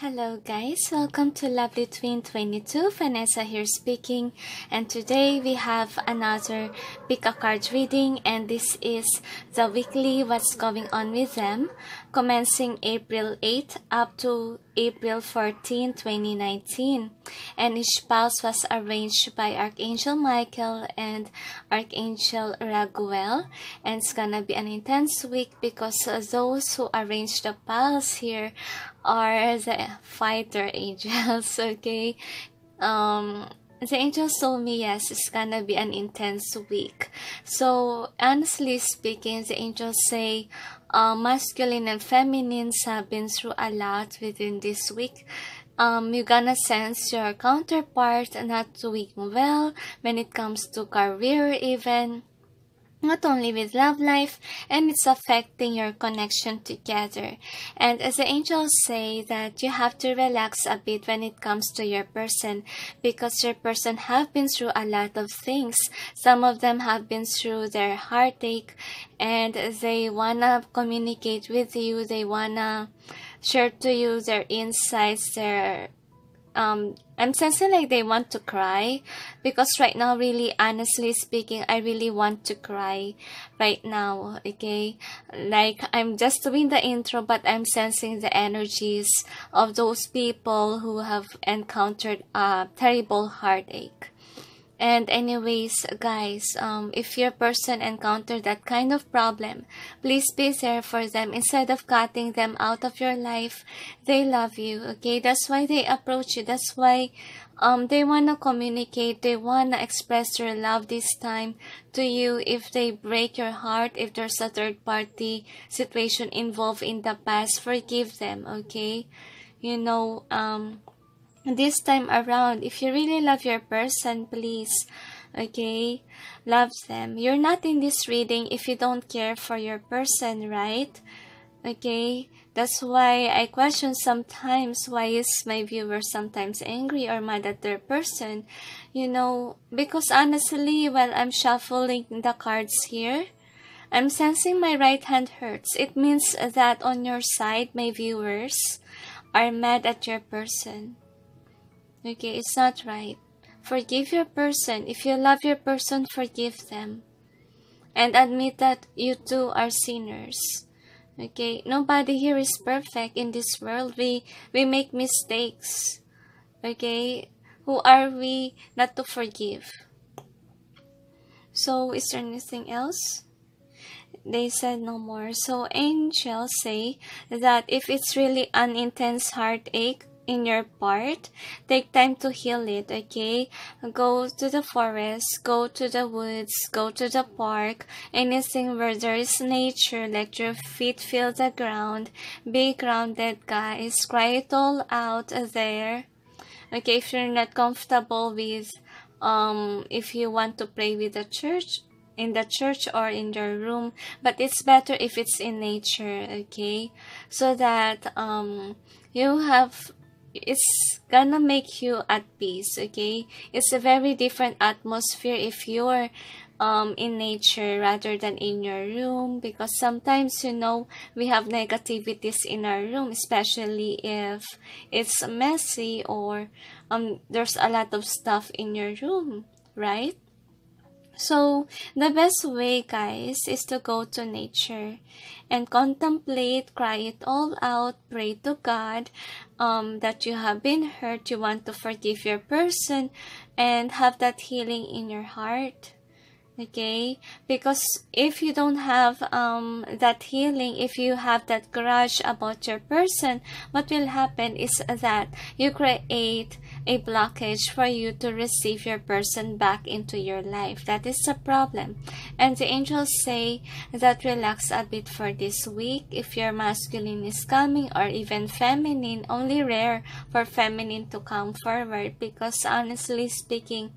Hello guys, welcome to Lovely Twin 22, Vanessa here speaking, and today we have another pick a card reading, and this is the weekly what's going on with them, commencing April 8 up to April 14, 2019, and each pulse was arranged by Archangel Michael and Archangel Raguel, and it's gonna be an intense week because those who arranged the pulse here are the fighter angels, okay? The angels told me, yes, it's gonna be an intense week. So, honestly speaking, the angels say masculine and feminines have been through a lot within this week. You're gonna sense your counterpart not doing well when it comes to career even. Not only with love life, and it's affecting your connection together. And as the angels say that you have to relax a bit when it comes to your person, because your person have been through a lot of things. Some of them have been through their heartache, and they wanna communicate with you, they wanna share to you their insights, their I'm sensing like they want to cry, because right now, really, honestly speaking, I really want to cry right now, okay? Like, I'm just doing the intro, but I'm sensing the energies of those people who have encountered a terrible heartache. And anyways, guys, if your person encountered that kind of problem, please be there for them. Instead of cutting them out of your life, they love you, okay? That's why they approach you. That's why they want to communicate. They want to express their love this time to you. If they break your heart, if there's a third-party situation involved in the past, forgive them, okay? You know, this time around, if you really love your person, please, okay, love them. You're not in this reading if you don't care for your person, right? Okay, that's why I question sometimes why is my viewer sometimes angry or mad at their person, you know, because honestly, while I'm shuffling the cards here, I'm sensing my right hand hurts. It means that on your side, my viewers are mad at your person. Okay, it's not right. Forgive your person. If you love your person, forgive them. And admit that you too are sinners. Okay, nobody here is perfect in this world. We make mistakes. Okay, who are we not to forgive? So, is there anything else? They said no more. So, angels say that if it's really an intense heartache in your part, take time to heal it, okay? Go to the forest, go to the woods, go to the park, anything where there is nature, let your feet feel the ground. Be grounded, guys. Cry it all out there, okay? If you're not comfortable with if you want to pray with the church, in the church or in your room, but it's better if it's in nature, okay? So that you have, it's gonna make you at peace, okay? It's a very different atmosphere if you're in nature rather than in your room, because sometimes, you know, we have negativities in our room, especially if it's messy or there's a lot of stuff in your room, right? So, the best way, guys, is to go to nature and contemplate, cry it all out, pray to God that you have been hurt, you want to forgive your person, and have that healing in your heart, okay? Because if you don't have that healing, if you have that grudge about your person, what will happen is that you create a blockage for you to receive your person back into your life. That is the problem. And the angels say that relax a bit for this week. If your masculine is coming or even feminine, only rare for feminine to come forward, because honestly speaking,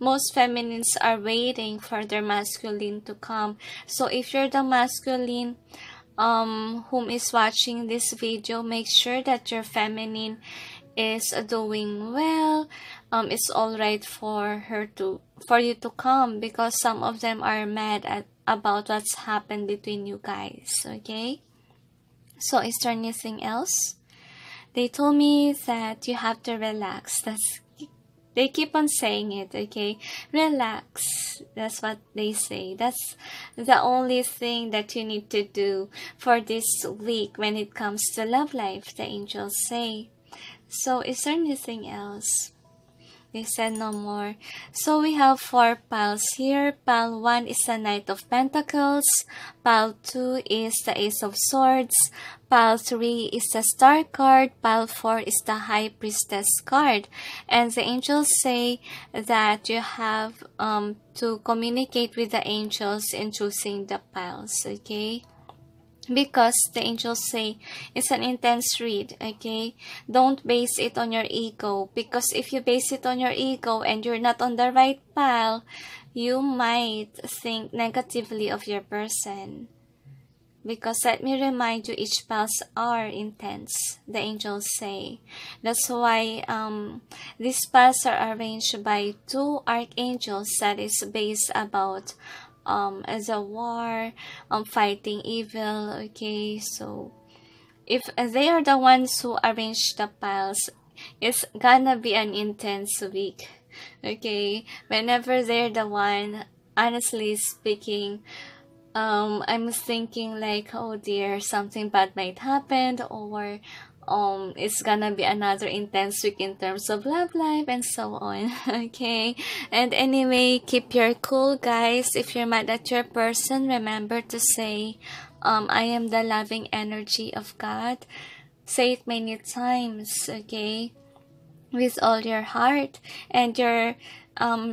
most feminines are waiting for their masculine to come. So if you're the masculine whom is watching this video, make sure that your feminine is doing well. It's all right for her to, for you to come, because some of them are mad at about what's happened between you guys, okay? So is there anything else? They told me that you have to relax. They keep on saying it, okay? Relax. That's what they say. That's the only thing that you need to do for this week when it comes to love life, the angels say. So, is there anything else? They said no more. So, we have four piles here. Pile 1 is the Knight of Pentacles. Pile 2 is the Ace of Swords. Pile 3 is the Star card. Pile 4 is the High Priestess card. And the angels say that you have to communicate with the angels in choosing the piles, okay? Because the angels say it's an intense read, okay? Don't base it on your ego, because if you base it on your ego and you're not on the right pile, you might think negatively of your person. Because let me remind you, each piles are intense, the angels say. That's why these piles are arranged by two archangels that is based about as a war, fighting evil, okay? So if they are the ones who arrange the piles, it's gonna be an intense week, okay? Whenever they're the one, honestly speaking, I'm thinking like, oh dear, something bad might happen, or it's gonna be another intense week in terms of love life and so on. Okay, and anyway, keep your cool, guys. If you're mad at your person, remember to say, I am the loving energy of God. Say it many times, okay, with all your heart. And your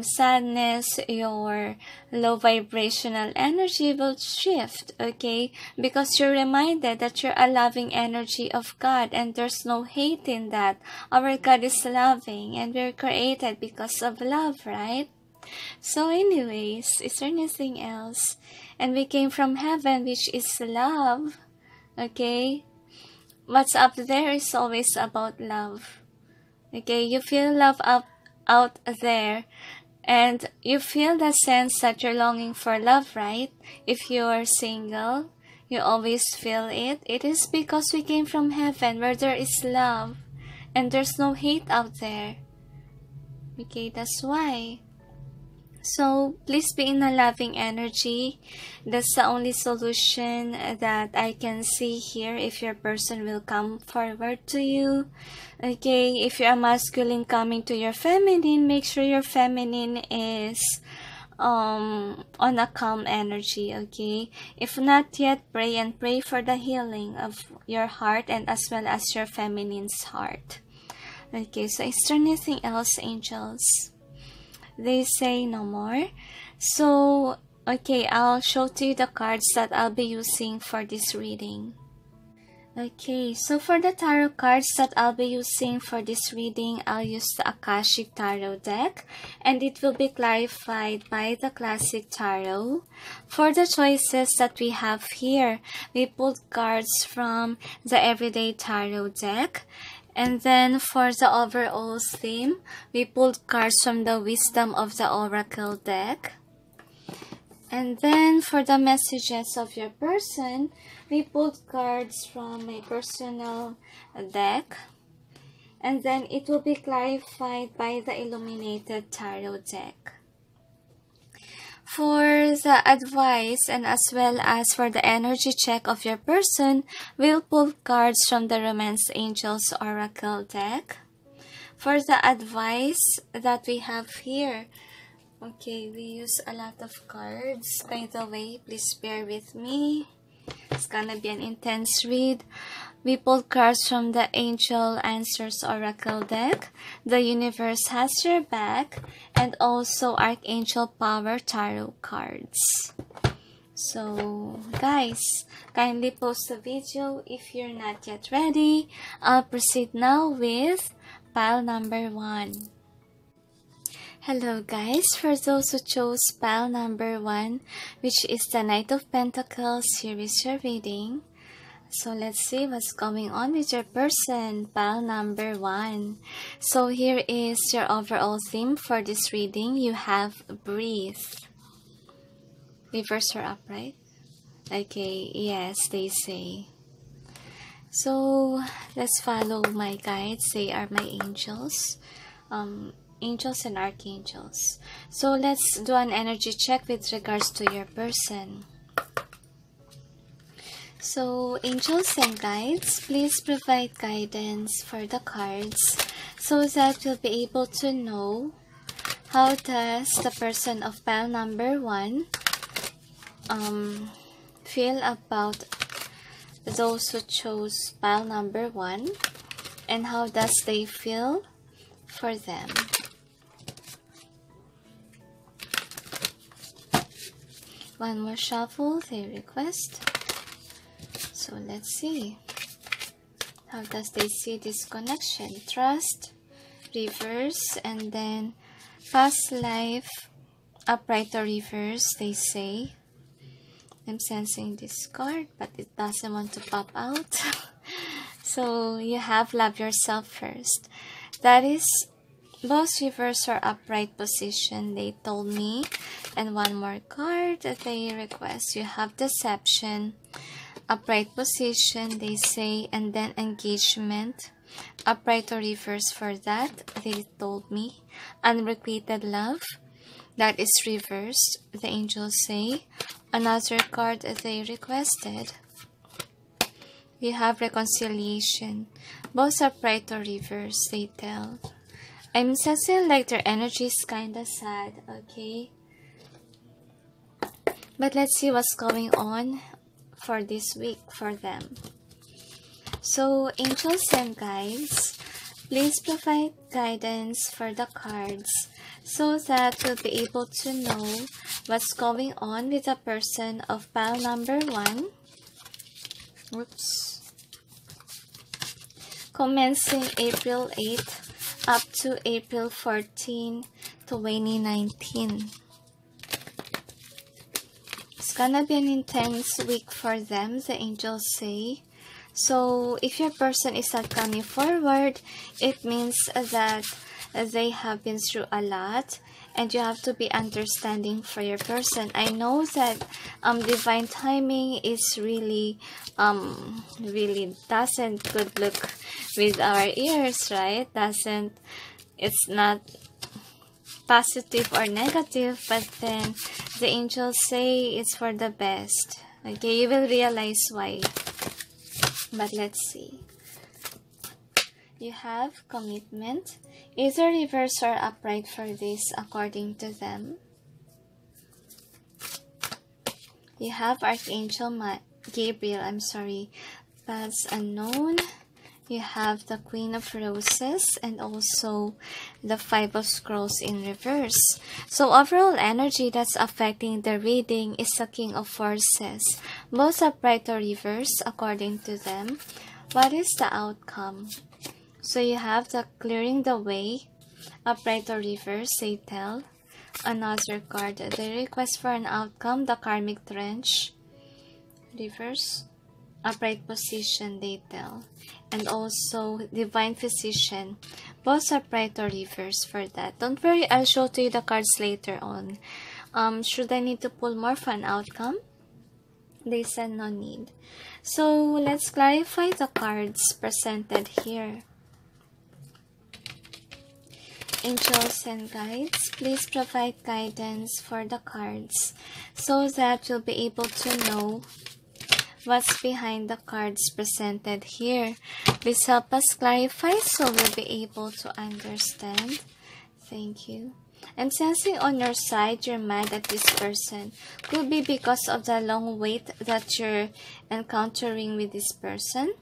sadness, your low vibrational energy will shift, okay? Because you're reminded that you're a loving energy of God, and there's no hate in that. Our God is loving, and we're created because of love, right? So anyways, is there anything else? And we came from heaven, which is love, okay? What's up there is always about love, okay? You feel love up out there, and you feel the sense that you're longing for love, right? If you are single, you always feel it. It is because we came from heaven where there is love, and there's no hate out there, okay? That's why. So please be in a loving energy. That's the only solution that I can see here, if your person will come forward to you. Okay, if you're a masculine coming to your feminine, make sure your feminine is on a calm energy, okay? If not yet, pray, and pray for the healing of your heart, and as well as your feminine's heart. Okay, so is there anything else, angels? They say no more. So, okay, I'll show to you the cards that I'll be using for this reading. Okay, so for the tarot cards that I'll be using for this reading, I'll use the Akashic Tarot deck, and it will be clarified by the Classic Tarot. For the choices that we have here, we pulled cards from the Everyday Tarot deck. And then for the overall theme, we pulled cards from the Wisdom of the Oracle deck. And then for the messages of your person, we pulled cards from my personal deck. And then it will be clarified by the Illuminated Tarot deck. For the advice, and as well as for the energy check of your person, we'll pull cards from the Romance Angels Oracle deck. For the advice that we have here, okay, we use a lot of cards. By the way, please bear with me. It's gonna be an intense read. We pulled cards from the Angel Answers Oracle deck, The Universe Has Your Back, and also Archangel Power Tarot cards. So, guys, kindly post the video if you're not yet ready. I'll proceed now with pile number 1. Hello guys, for those who chose pile number 1, which is the Knight of Pentacles, here is your reading. So let's see what's going on with your person, pile number 1. So here is your overall theme for this reading. You have breathe. Reverse or upright? Okay, yes, they say. So let's follow my guides. They are my angels, angels and archangels. So let's do an energy check with regards to your person. So angels and guides, please provide guidance for the cards so that we'll be able to know how does the person of pile number 1 feel about those who chose pile number 1, and how does they feel for them. One more shuffle they request. So let's see. How does they see this connection? Trust, reverse, and then past life, upright or reverse, they say. I'm sensing this card, but it doesn't want to pop out. So you have love yourself first. That is both reverse or upright position, they told me. And one more card that they request. You have deception, upright position, they say, and then engagement, upright or reverse for that, they told me. Unrequited love, that is reversed, the angels say. Another card they requested. We have reconciliation, both upright or reverse, they tell. I'm sensing like their energy is kinda sad, okay? But let's see what's going on for this week for them. So angels and guides, please provide guidance for the cards so that we'll be able to know what's going on with the person of pile number 1. Oops. Commencing April 8th up to April 14, 2019. It's gonna be an intense week for them, the angels say. So if your person is not coming forward, it means that they have been through a lot, and you have to be understanding for your person. I know that divine timing is really doesn't good look with our ears, right? It's not positive or negative, but then the angels say it's for the best. Okay, you will realize why. But let's see. You have commitment, either reverse or upright for this, according to them. You have Archangel Gabriel, that's unknown. You have the Queen of Roses and also the Five of Scrolls in reverse. So overall energy that's affecting the reading is the King of Forces, both upright or reverse according to them. What is the outcome? So you have the clearing the way, upright or reverse, they tell. Another card, they request for an outcome, the Karmic Trench, reverse, upright position, they tell. And also divine physician, both upright or reverse for that. Don't worry, I'll show to you the cards later on. Should I need to pull more for an outcome, they said no need. So let's clarify the cards presented here. Angels and guides, please provide guidance for the cards so that you'll be able to know what's behind the cards presented here. Please help us clarify so we'll be able to understand. Thank you. I'm sensing on your side you're mad at this person. Could be because of the long wait that you're encountering with this person.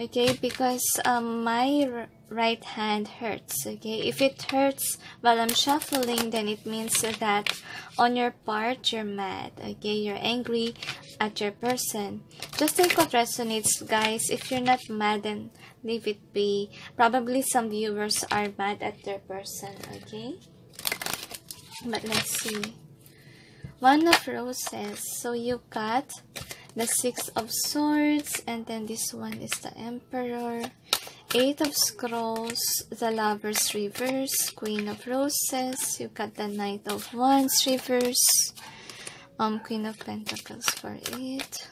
Okay, because my right hand hurts. Okay, if it hurts while I'm shuffling, then it means that on your part you're mad. Okay, you're angry at your person. Just take what resonates, guys. If you're not mad, then leave it be. Probably some viewers are mad at their person. Okay, but let's see. One of Roses. So you got the Six of Swords, and then this one is the Emperor, Eight of Scrolls, the Lovers reverse, Queen of Roses. You got the Knight of Wands reverse, Queen of Pentacles for it.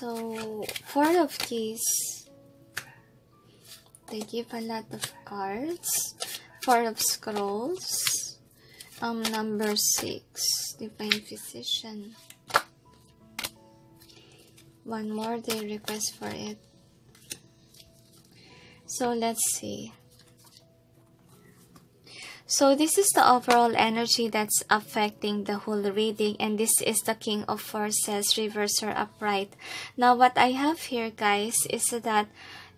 So, Four of Keys, they give a lot of cards. Four of Scrolls, number 6, Divine Physician. One more they request for it. So, let's see. So this is the overall energy that's affecting the whole reading, and this is the King of Forces, reverse or upright. Now what I have here, guys, is that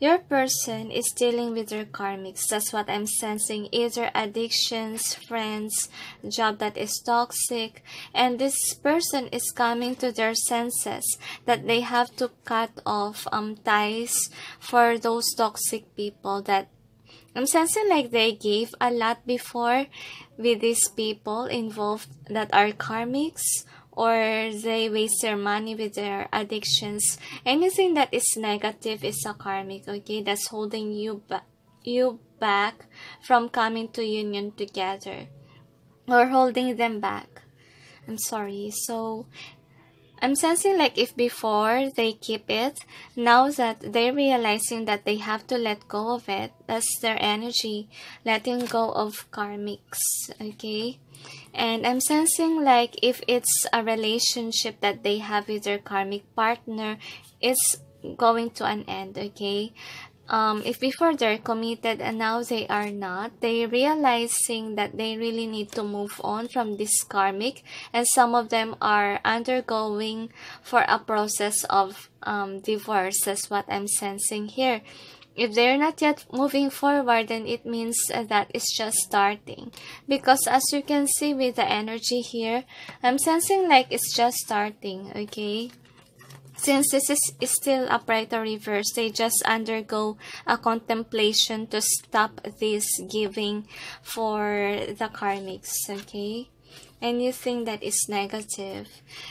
your person is dealing with their karmics. That's what I'm sensing. Either addictions, friends, job that is toxic, and this person is coming to their senses that they have to cut off ties for those toxic people that I'm sensing, like they gave a lot before with these people involved that are karmics, or they waste their money with their addictions. Anything that is negative is a karmic, okay? That's holding you back from coming to union together, or holding them back. I'm sorry. So I'm sensing like if before they keep it, now that they're realizing that they have to let go of it, that's their energy, letting go of karmics, okay? And I'm sensing like if it's a relationship that they have with their karmic partner, it's going to an end, okay? If before they're committed and now they are not, they realizing that they really need to move on from this karmic, and some of them are undergoing for a process of divorce. That's what I'm sensing here. If they're not yet moving forward, then it means that it's just starting, because as you can see with the energy here, I'm sensing like it's just starting, okay? Since this is still upright or reverse, they just undergo a contemplation to stop this giving for the karmics, okay? Anything that is negative.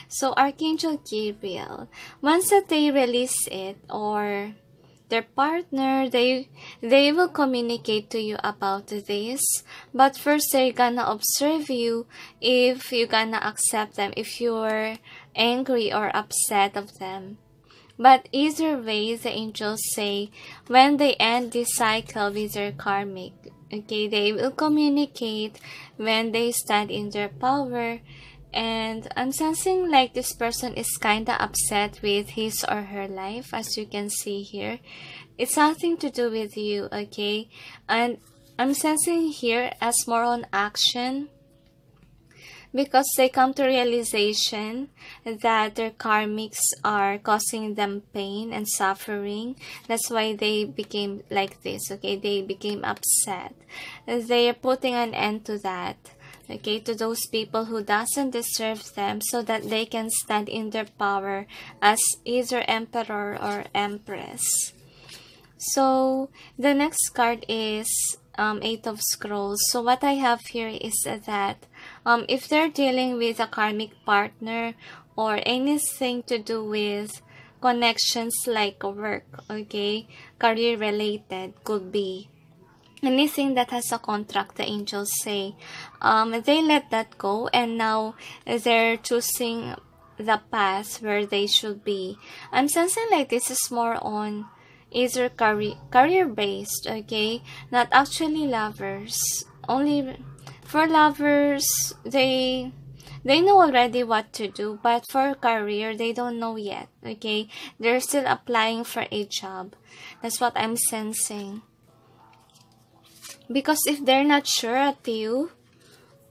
So Archangel Gabriel, once that they release it or their partner, they will communicate to you about this, but first they're gonna observe you if you're gonna accept them, if you're angry or upset of them. But either way, the angels say when they end this cycle with their karmic, okay, they will communicate when they stand in their power. And I'm sensing like this person is kind of upset with his or her life, as you can see here. It's nothing to do with you, okay? And I'm sensing here as more on action, because they come to realization that their karmics are causing them pain and suffering. That's why they became like this, okay? They became upset. They are putting an end to that, okay, to those people who doesn't deserve them, so that they can stand in their power as either emperor or empress. So the next card is Eight of Scrolls. So what I have here is that if they're dealing with a karmic partner or anything to do with connections like work, okay, career related, could be anything that has a contract, the angels say, they let that go, and now they're choosing the path where they should be. I'm sensing like this is more on either career-based, okay? Not actually lovers. Only for lovers, they know already what to do, but for career, they don't know yet, okay? They're still applying for a job. That's what I'm sensing. Because if they're not sure at you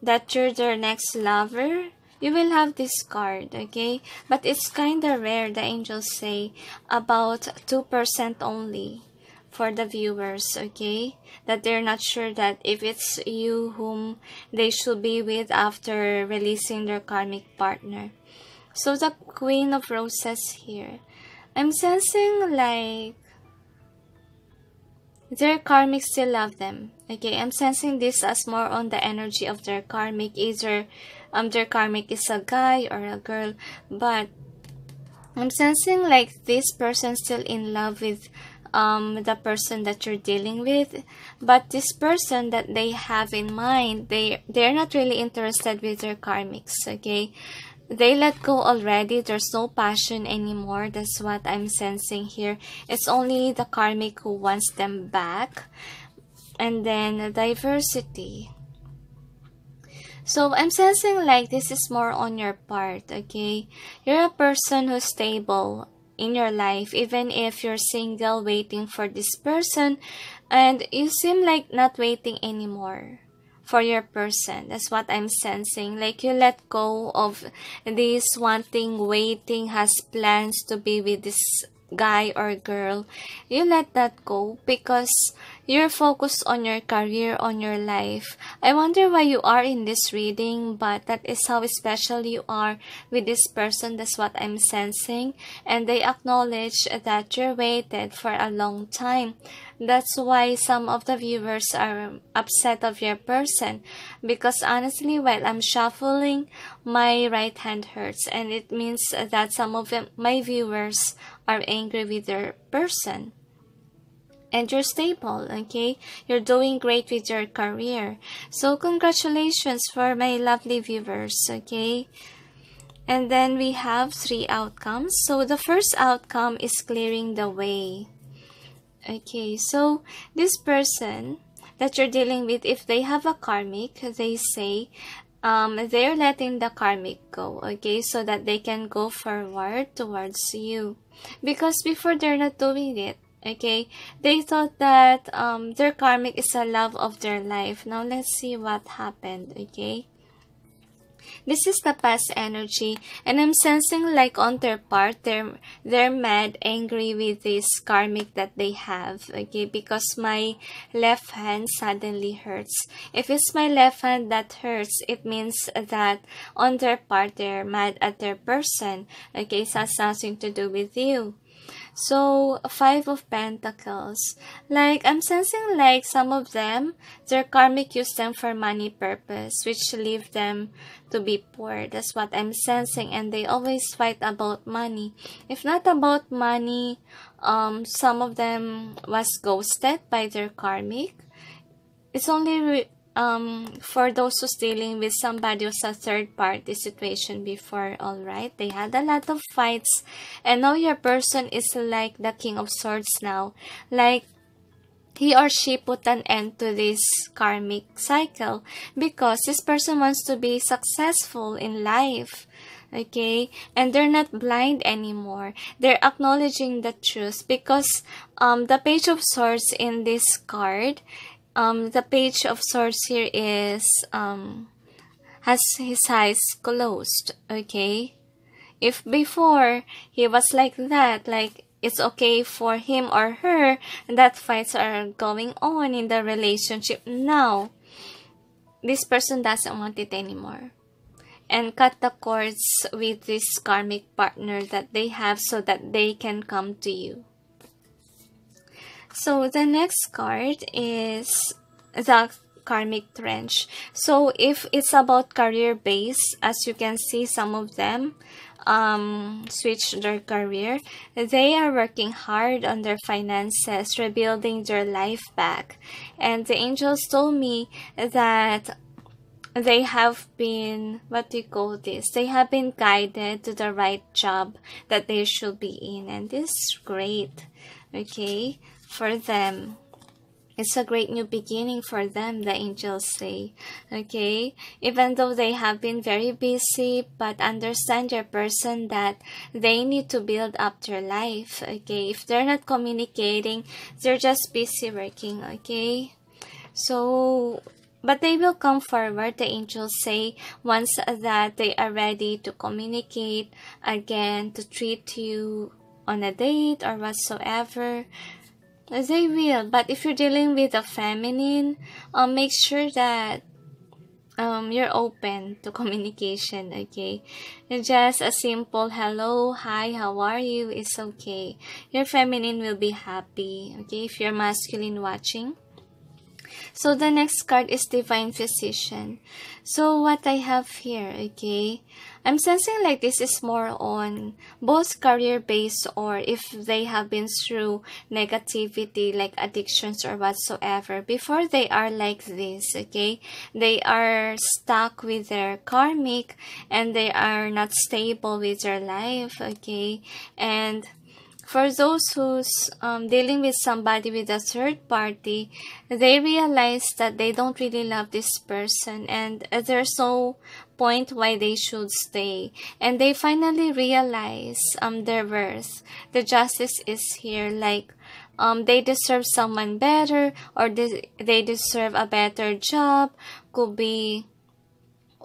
that you're their next lover, you will have this card, okay? But it's kind of rare, the angels say, about 2% only for the viewers, okay? That they're not sure that if it's you whom they should be with after releasing their karmic partner. So the Queen of Roses here, I'm sensing like their karmic still love them, okay? I'm sensing this as more on the energy of their karmic. Either their karmic is a guy or a girl, but I'm sensing like this person still in love with the person that you're dealing with. But this person that they have in mind, they're not really interested with their karmics, okay? They let go already. There's no passion anymore. That's what I'm sensing here. It's only the karmic who wants them back. And then diversity. So I'm sensing like this is more on your part, okay? You're a person who's stable in your life, even if you're single waiting for this person, and you seem like not waiting anymore for your person. That's what I'm sensing. Like you let go of this wanting, waiting, has plans to be with this guy or girl. You let that go because you're focused on your career, on your life. I wonder why you are in this reading, but that is how special you are with this person. That's what I'm sensing. And they acknowledge that you waited for a long time. That's why some of the viewers are upset of your person, because honestly, while I'm shuffling, my right hand hurts, and it means that some of my viewers are angry with their person. And you're stable, okay? You're doing great with your career. So congratulations for my lovely viewers, okay? And then we have three outcomes. So the first outcome is clearing the way. Okay, so this person that you're dealing with, if they have a karmic, they say they're letting the karmic go, okay? So that they can go forward towards you. Because before they're not doing it. Okay, they thought that their karmic is a love of their life. Now let's see what happened. Okay, this is the past energy, and I'm sensing like on their part, they're mad, angry with this karmic that they have. Okay, because my left hand suddenly hurts. If it's my left hand that hurts, it means that on their part, they're mad at their person. Okay, it has nothing to do with you. So, Five of Pentacles. Like, I'm sensing like some of them, their karmic used them for money purpose, which leave them to be poor. That's what I'm sensing. And they always fight about money. If not about money, some of them was ghosted by their karmic. It's only for those who's dealing with somebody who's a third party situation before, alright? They had a lot of fights, and now your person is like the King of Swords now. Like, he or she put an end to this karmic cycle because this person wants to be successful in life. Okay, and they're not blind anymore. They're acknowledging the truth because the Page of Swords in this card, the Page of Swords here is, has his eyes closed, okay? If before, he was like that, like, it's okay for him or her that fights are going on in the relationship. Now, this person doesn't want it anymore. And cut the cords with this karmic partner that they have so that they can come to you. So the next card is the Karmic Trench. So if it's about career base, as you can see, some of them switch their career. They are working hard on their finances, rebuilding their life back. And the angels told me that they have been, what do you call this? They have been guided to the right job that they should be in. And this is great, okay? For them, it's a great new beginning for them, the angels say, okay? Even though they have been very busy, but understand your person that they need to build up their life, okay? If they're not communicating, they're just busy working, okay? So, but they will come forward, the angels say, once that they are ready to communicate again, to treat you on a date or whatsoever. They will, but if you're dealing with a feminine, make sure that you're open to communication, okay? Just a simple hello, hi, how are you, is okay. Your feminine will be happy, okay? If you're masculine watching, So the next card is Divine Physician. So what I have here, okay, I'm sensing like this is more on both career based, or if they have been through negativity like addictions or whatsoever, before they are like this, okay, they are stuck with their karmic and they are not stable with their life, okay. And for those who's dealing with somebody with a third party, they realize that they don't really love this person and there's no point why they should stay. And they finally realize their worth. The justice is here, like they deserve someone better, or they deserve a better job, could be,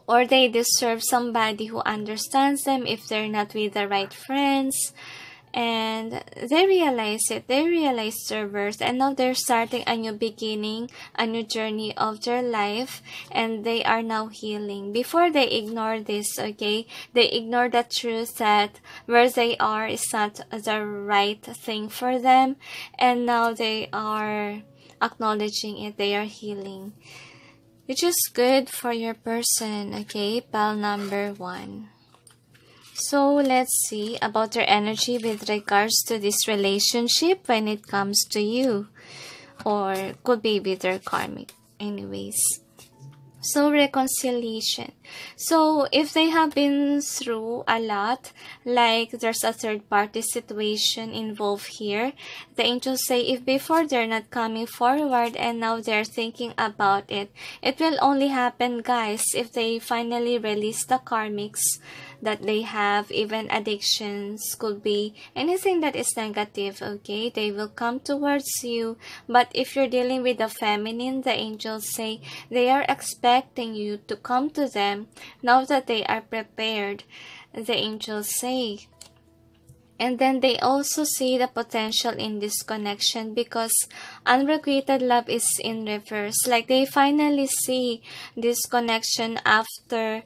or they deserve somebody who understands them if they're not with the right friends. And they realize it, they realize their worth, and now they're starting a new beginning, a new journey of their life, and they are now healing. Before, they ignore this, okay, they ignore the truth that where they are is not the right thing for them, and now they are acknowledging it, they are healing, which is good for your person, okay, pile number one. So let's see about their energy with regards to this relationship when it comes to you, or could be with their karmic anyways. So reconciliation. So if they have been through a lot, like there's a third party situation involved here, the angels say if before they're not coming forward and now they're thinking about it, it will only happen, guys, if they finally release the karmics that they have, even addictions, could be anything that is negative, okay, they will come towards you. But if you're dealing with the feminine, the angels say they are expecting you to come to them now that they are prepared, the angels say. And then they also see the potential in this connection because unrequited love is in reverse, like they finally see this connection after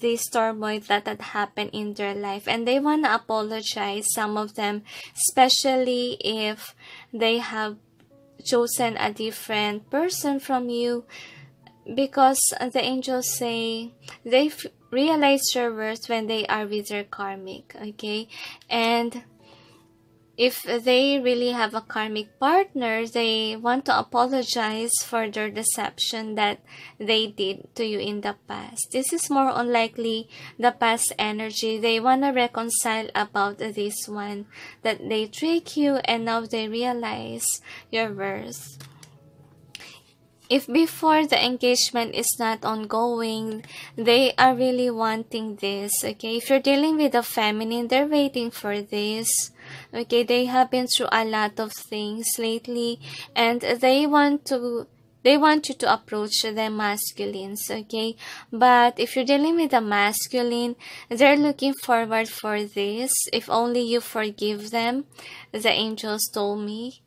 this turmoil that had happened in their life, and they want to apologize, some of them, especially if they have chosen a different person from you, because the angels say they realize their worth when they are with their karmic, okay. And if they really have a karmic partner, they want to apologize for their deception that they did to you in the past. This is more unlikely the past energy. They want to reconcile about this one, that they trick you and now they realize your worth. If before the engagement is not ongoing, they are really wanting this, okay. If you're dealing with the feminine, they're waiting for this, okay. They have been through a lot of things lately and they want you to approach the masculines, okay. But if you're dealing with the masculine, they're looking forward for this, if only you forgive them, the angels told me.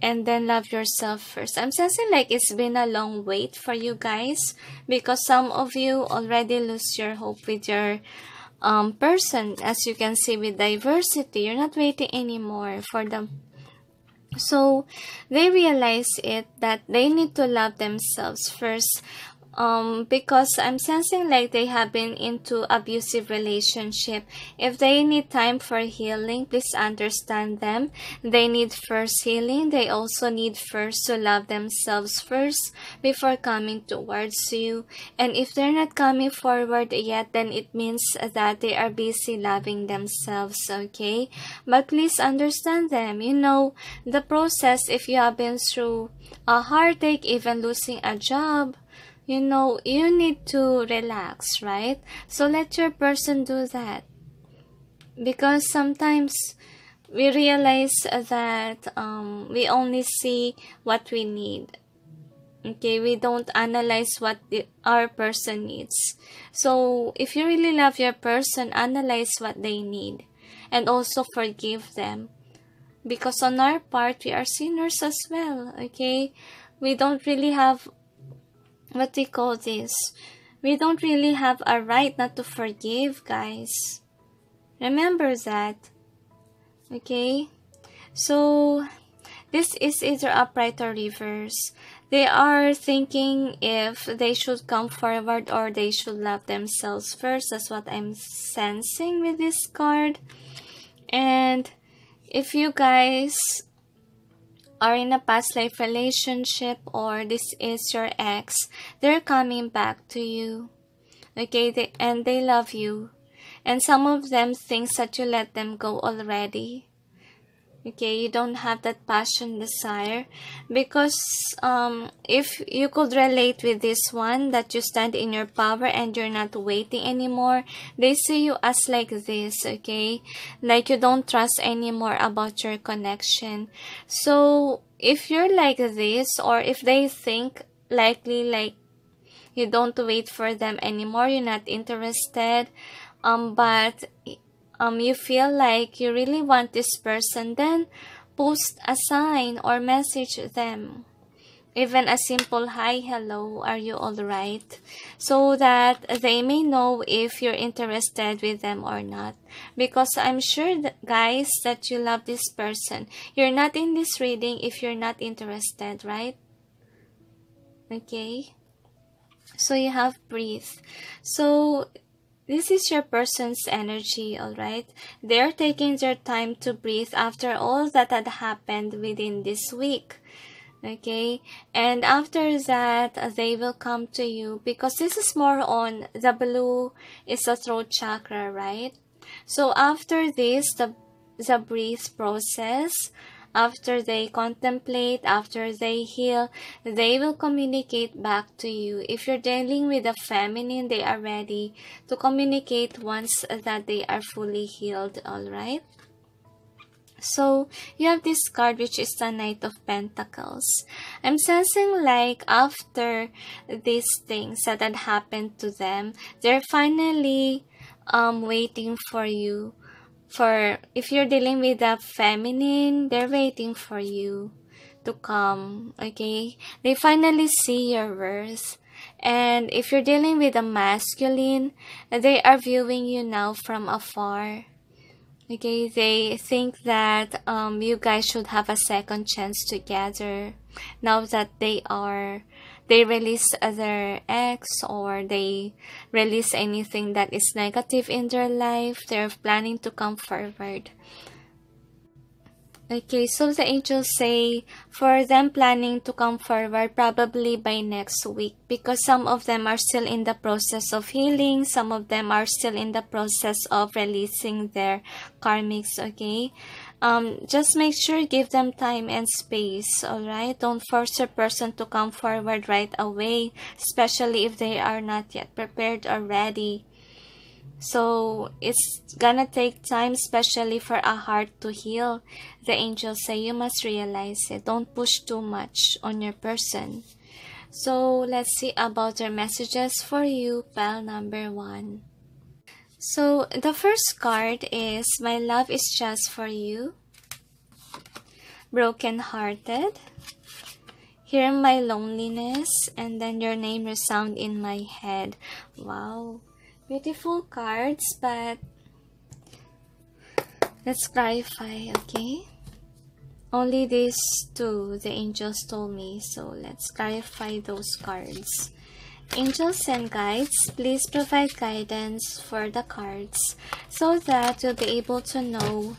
And then love yourself first. I'm sensing like it's been a long wait for you guys, because some of you already lose your hope with your person. As you can see with diversity, you're not waiting anymore for them. So they realize it, that they need to love themselves first. Because I'm sensing like they have been into abusive relationship. If they need time for healing, please understand them. They need first healing. They also need first to love themselves first before coming towards you. And if they're not coming forward yet, then it means that they are busy loving themselves, okay? But please understand them. You know the process. If you have been through a heartache, even losing a job, you know, you need to relax, right? So let your person do that. Because sometimes we realize that we only see what we need. Okay, we don't analyze what our person needs. So if you really love your person, analyze what they need. And also forgive them. Because on our part, we are sinners as well, okay? We don't really have... what we call this, we don't really have a right not to forgive, guys. Remember that, okay? So This is either upright or reverse. They are thinking if they should come forward or they should love themselves first. That's what I'm sensing with this card. And if you guys are in a past life relationship or this is your ex, they're coming back to you. Okay, they love you. And some of them think that you let them go already. Okay, you don't have that passion desire, because if you could relate with this one, that you stand in your power and you're not waiting anymore, they see you as like this, okay? Like you don't trust anymore about your connection. So if you're like this, or if they think likely like you don't wait for them anymore, you're not interested, but you feel like you really want this person, then post a sign or message them. Even a simple hi, hello, are you all right? So that they may know if you're interested with them or not. Because I'm sure, guys, that you love this person. You're not in this reading if you're not interested, right? Okay. So you have breathe. So this is your person's energy, alright? They're taking their time to breathe after all that had happened within this week, okay? And after that, they will come to you, because this is more on the blue is the throat chakra, right? So after this, the breathe process, after they contemplate, after they heal, they will communicate back to you. If you're dealing with the feminine, they are ready to communicate once that they are fully healed, all right? So you have this card, which is the Knight of Pentacles. I'm sensing like after these things that had happened to them, they're finally waiting for you. For if you're dealing with the feminine, they're waiting for you to come, okay? They finally see your worth. And if you're dealing with the masculine, they are viewing you now from afar, okay? They think that you guys should have a second chance together now that they release their ex, or they release anything that is negative in their life. They're planning to come forward. Okay, so the angels say for them planning to come forward probably by next week, because some of them are still in the process of healing. Some of them are still in the process of releasing their karmics, okay? Just make sure, give them time and space, alright? Don't force a person to come forward right away, especially if they are not yet prepared or ready. So it's gonna take time, especially for a heart to heal. The angels say you must realize it. Don't push too much on your person. So let's see about their messages for you, pile number one. So the first card is My Love Is Just For You, Brokenhearted, Hear My Loneliness, and then Your Name Resound In My Head. Wow. Beautiful cards, but let's clarify, okay? Only these two the angels told me, so let's clarify those cards. Angels and guides, please provide guidance for the cards so that you'll be able to know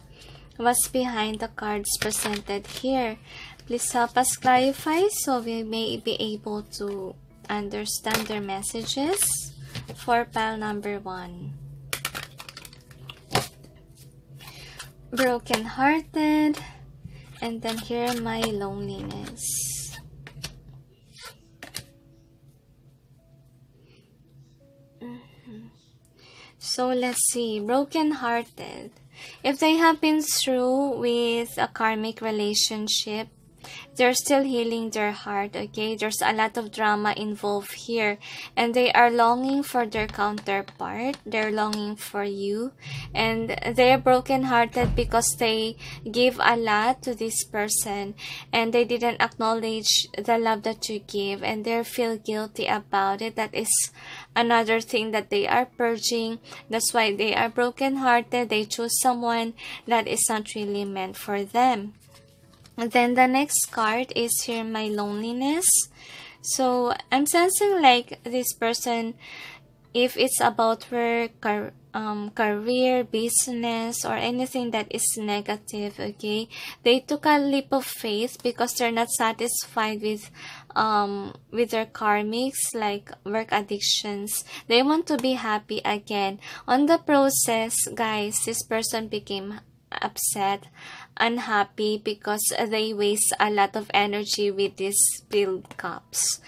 what's behind the cards presented here. Please help us clarify so we may be able to understand their messages for pile number one. Brokenhearted, and then Hear My Loneliness. So let's see, brokenhearted. If they have been through with a karmic relationship, they're still healing their heart, okay? There's a lot of drama involved here, and they are longing for their counterpart. They're longing for you, and they're brokenhearted because they give a lot to this person and they didn't acknowledge the love that you give, and they feel guilty about it. That is another thing that they are purging. That's why they are brokenhearted. They choose someone that is not really meant for them. And then the next card is here, my loneliness. So I'm sensing like this person, if it's about work, career, business, or anything that is negative, okay, they took a leap of faith because they're not satisfied with their karmics, like work addictions. They want to be happy again. On the process, guys, this person became upset, unhappy, because they waste a lot of energy with these spilled cups.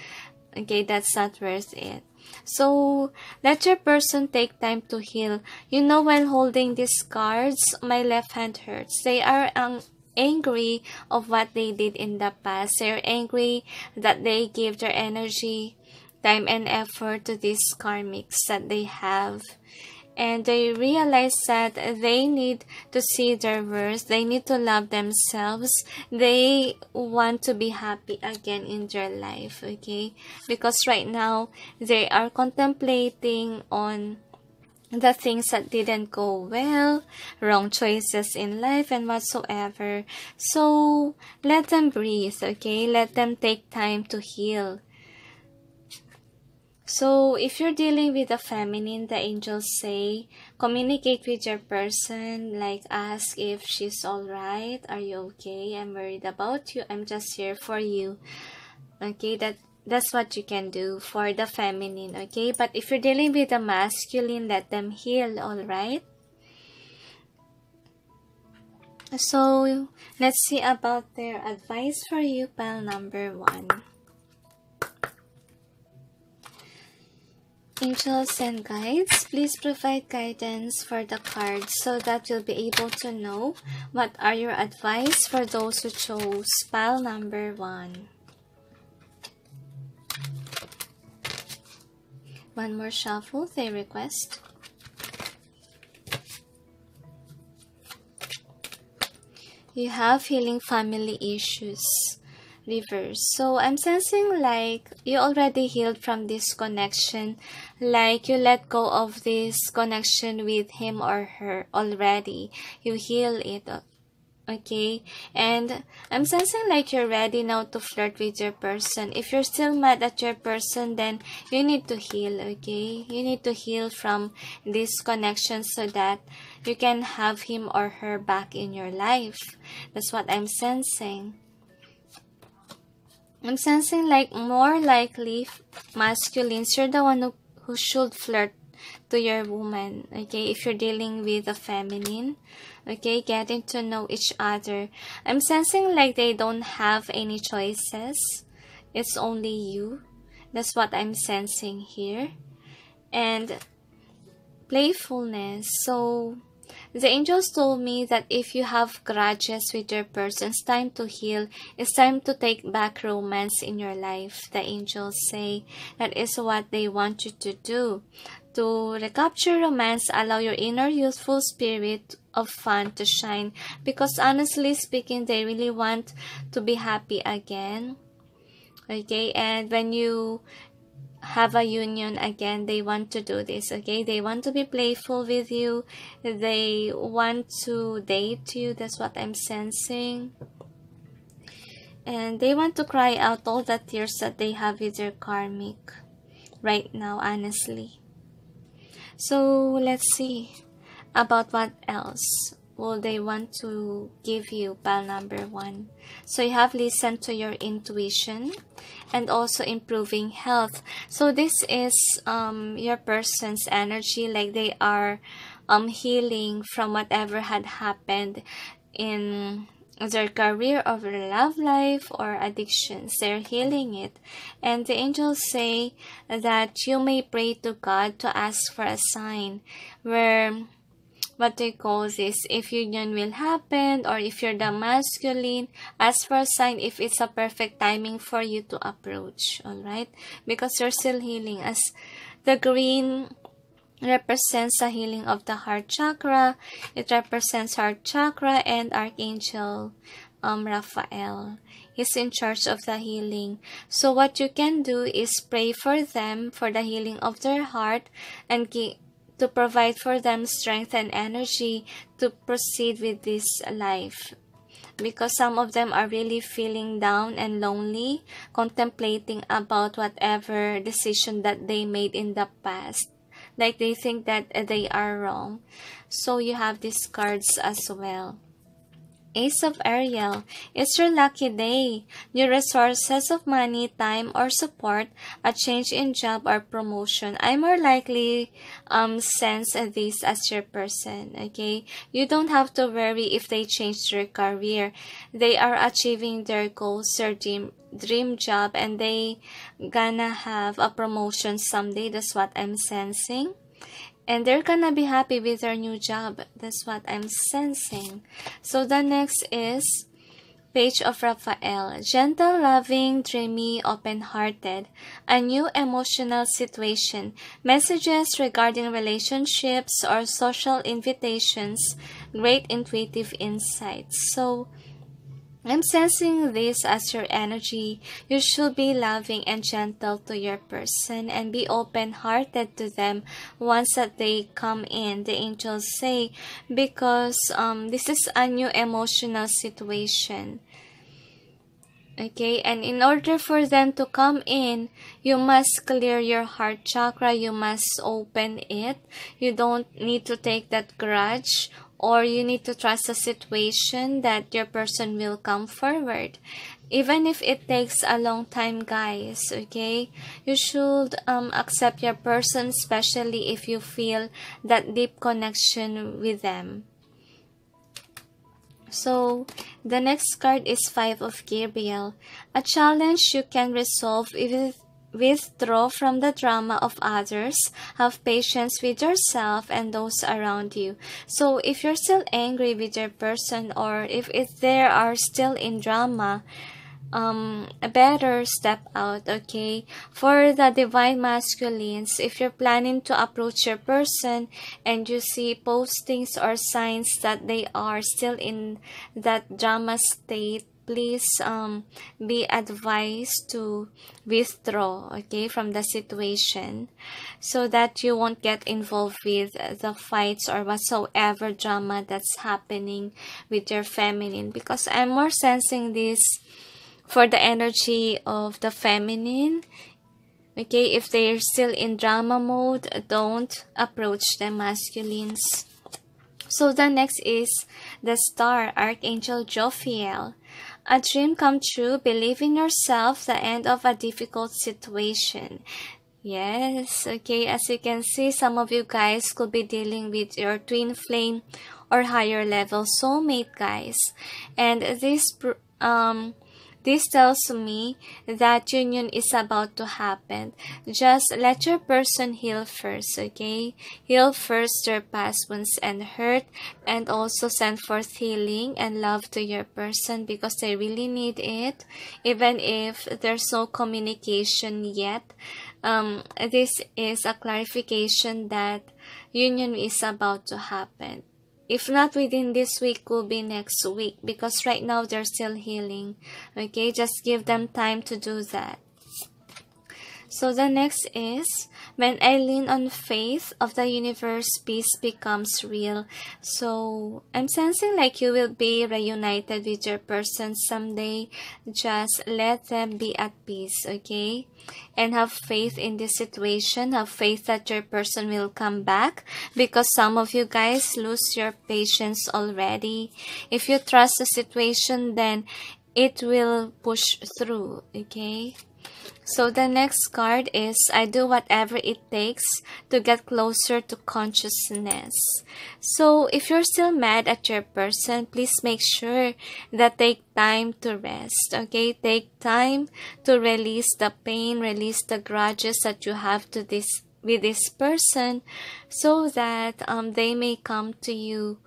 Okay, that's not worth it. So let your person take time to heal. You know, while holding these cards, my left hand hurts. They are angry of what they did in the past. They're angry that they gave their energy, time, and effort to these karmics that they have. And they realize that they need to see their worth. They need to love themselves. They want to be happy again in their life, okay? Because right now, they are contemplating on the things that didn't go well, wrong choices in life, and whatsoever. So, let them breathe, okay? Let them take time to heal. So, if you're dealing with a feminine, the angels say, communicate with your person, like ask if she's alright, are you okay, I'm worried about you, I'm just here for you. Okay, that's what you can do for the feminine, okay? But if you're dealing with the masculine, let them heal, alright? So, let's see about their advice for you, pile number one. Angels and guides, please provide guidance for the cards so that you'll be able to know what are your advice for those who chose pile number one. One more shuffle, they request. You have healing family issues. Reverse. So I'm sensing like you already healed from this connection, like you let go of this connection with him or her already. You heal it, okay? And I'm sensing like you're ready now to flirt with your person. If you're still mad at your person, then you need to heal, okay? You need to heal from this connection so that you can have him or her back in your life. That's what I'm sensing. I'm sensing like more likely masculines, you're the one who should flirt to your woman, okay? If you're dealing with a feminine, okay, getting to know each other. I'm sensing like they don't have any choices. It's only you. That's what I'm sensing here. And playfulness. So the angels told me that if you have grudges with your person, it's time to heal. It's time to take back romance in your life. The angels say that is what they want you to do. To recapture romance, allow your inner youthful spirit of fun to shine. Because honestly speaking, they really want to be happy again. Okay, and when you have a union again, they want to do this, okay? They want to be playful with you. They want to date you. That's what I'm sensing. And they want to cry out all the tears that they have with their karmic right now, honestly. So let's see about what else will they want to give you, pile number one. So you have listened to your intuition and also improving health. So this is your person's energy, like they are healing from whatever had happened in their career or their love life or addictions. They're healing it. And the angels say that you may pray to God to ask for a sign where what they call this, if union will happen, or if you're the masculine, ask for a sign if it's a perfect timing for you to approach, alright? Because you're still healing, as the green represents the healing of the heart chakra. It represents heart chakra and Archangel Raguel. He's in charge of the healing. So what you can do is pray for them, for the healing of their heart, and to provide for them strength and energy to proceed with this life. because some of them are really feeling down and lonely, contemplating about whatever decision that they made in the past. Like they think that they are wrong. So you have these cards as well. Ace of Ariel, it's your lucky day. New resources of money, time, or support, a change in job or promotion. I more likely sense this as your person, okay? You don't have to worry if they change their career. They are achieving their goals, their dream job, and they gonna have a promotion someday. That's what I'm sensing. And they're gonna be happy with their new job. That's what I'm sensing. So the next is Page of Raphael. Gentle, loving, dreamy, open-hearted. A new emotional situation. Messages regarding relationships or social invitations. Great intuitive insights. So I'm sensing this as your energy. You should be loving and gentle to your person and be open-hearted to them once that they come in, the angels say, because this is a new emotional situation. Okay, and in order for them to come in, you must clear your heart chakra. You must open it. You don't need to take that grudge, or you need to trust the situation that your person will come forward. Even if it takes a long time, guys, okay? You should accept your person, especially if you feel that deep connection with them. So, the next card is Five of Gabriel. A challenge you can resolve if withdraw from the drama of others, have patience with yourself and those around you. So if you're still angry with your person, or if they are still in drama, better step out, okay? For the Divine Masculines, if you're planning to approach your person and you see postings or signs that they are still in that drama state, please be advised to withdraw, okay, from the situation, so that you won't get involved with the fights or whatsoever drama that's happening with your feminine. Because I'm more sensing this for the energy of the feminine. Okay, if they're still in drama mode, don't approach the masculines. So the next is the Star, Archangel Jophiel. A dream come true, believe in yourself, the end of a difficult situation. Yes, okay, as you can see, some of you guys could be dealing with your twin flame or higher level soulmate, guys. And this tells me that union is about to happen. Just let your person heal first, okay? Heal first their past wounds and hurt, and also send forth healing and love to your person because they really need it. Even if there's no communication yet, this is a clarification that union is about to happen. If not within this week, will be next week, because right now they're still healing. Okay, just give them time to do that. So the next is When I Lean on Faith of the Universe, Peace Becomes Real. So I'm sensing like you will be reunited with your person someday. Just let them be at peace, okay? And have faith in this situation. Have faith that your person will come back, because some of you guys lose your patience already. If you trust the situation, then it will push through, okay? So the next card is I do whatever it takes to get closer to consciousness. So if you're still mad at your person, please make sure that take time to rest, okay? Take time to release the pain, release the grudges that you have to this with this person, so that they may come to you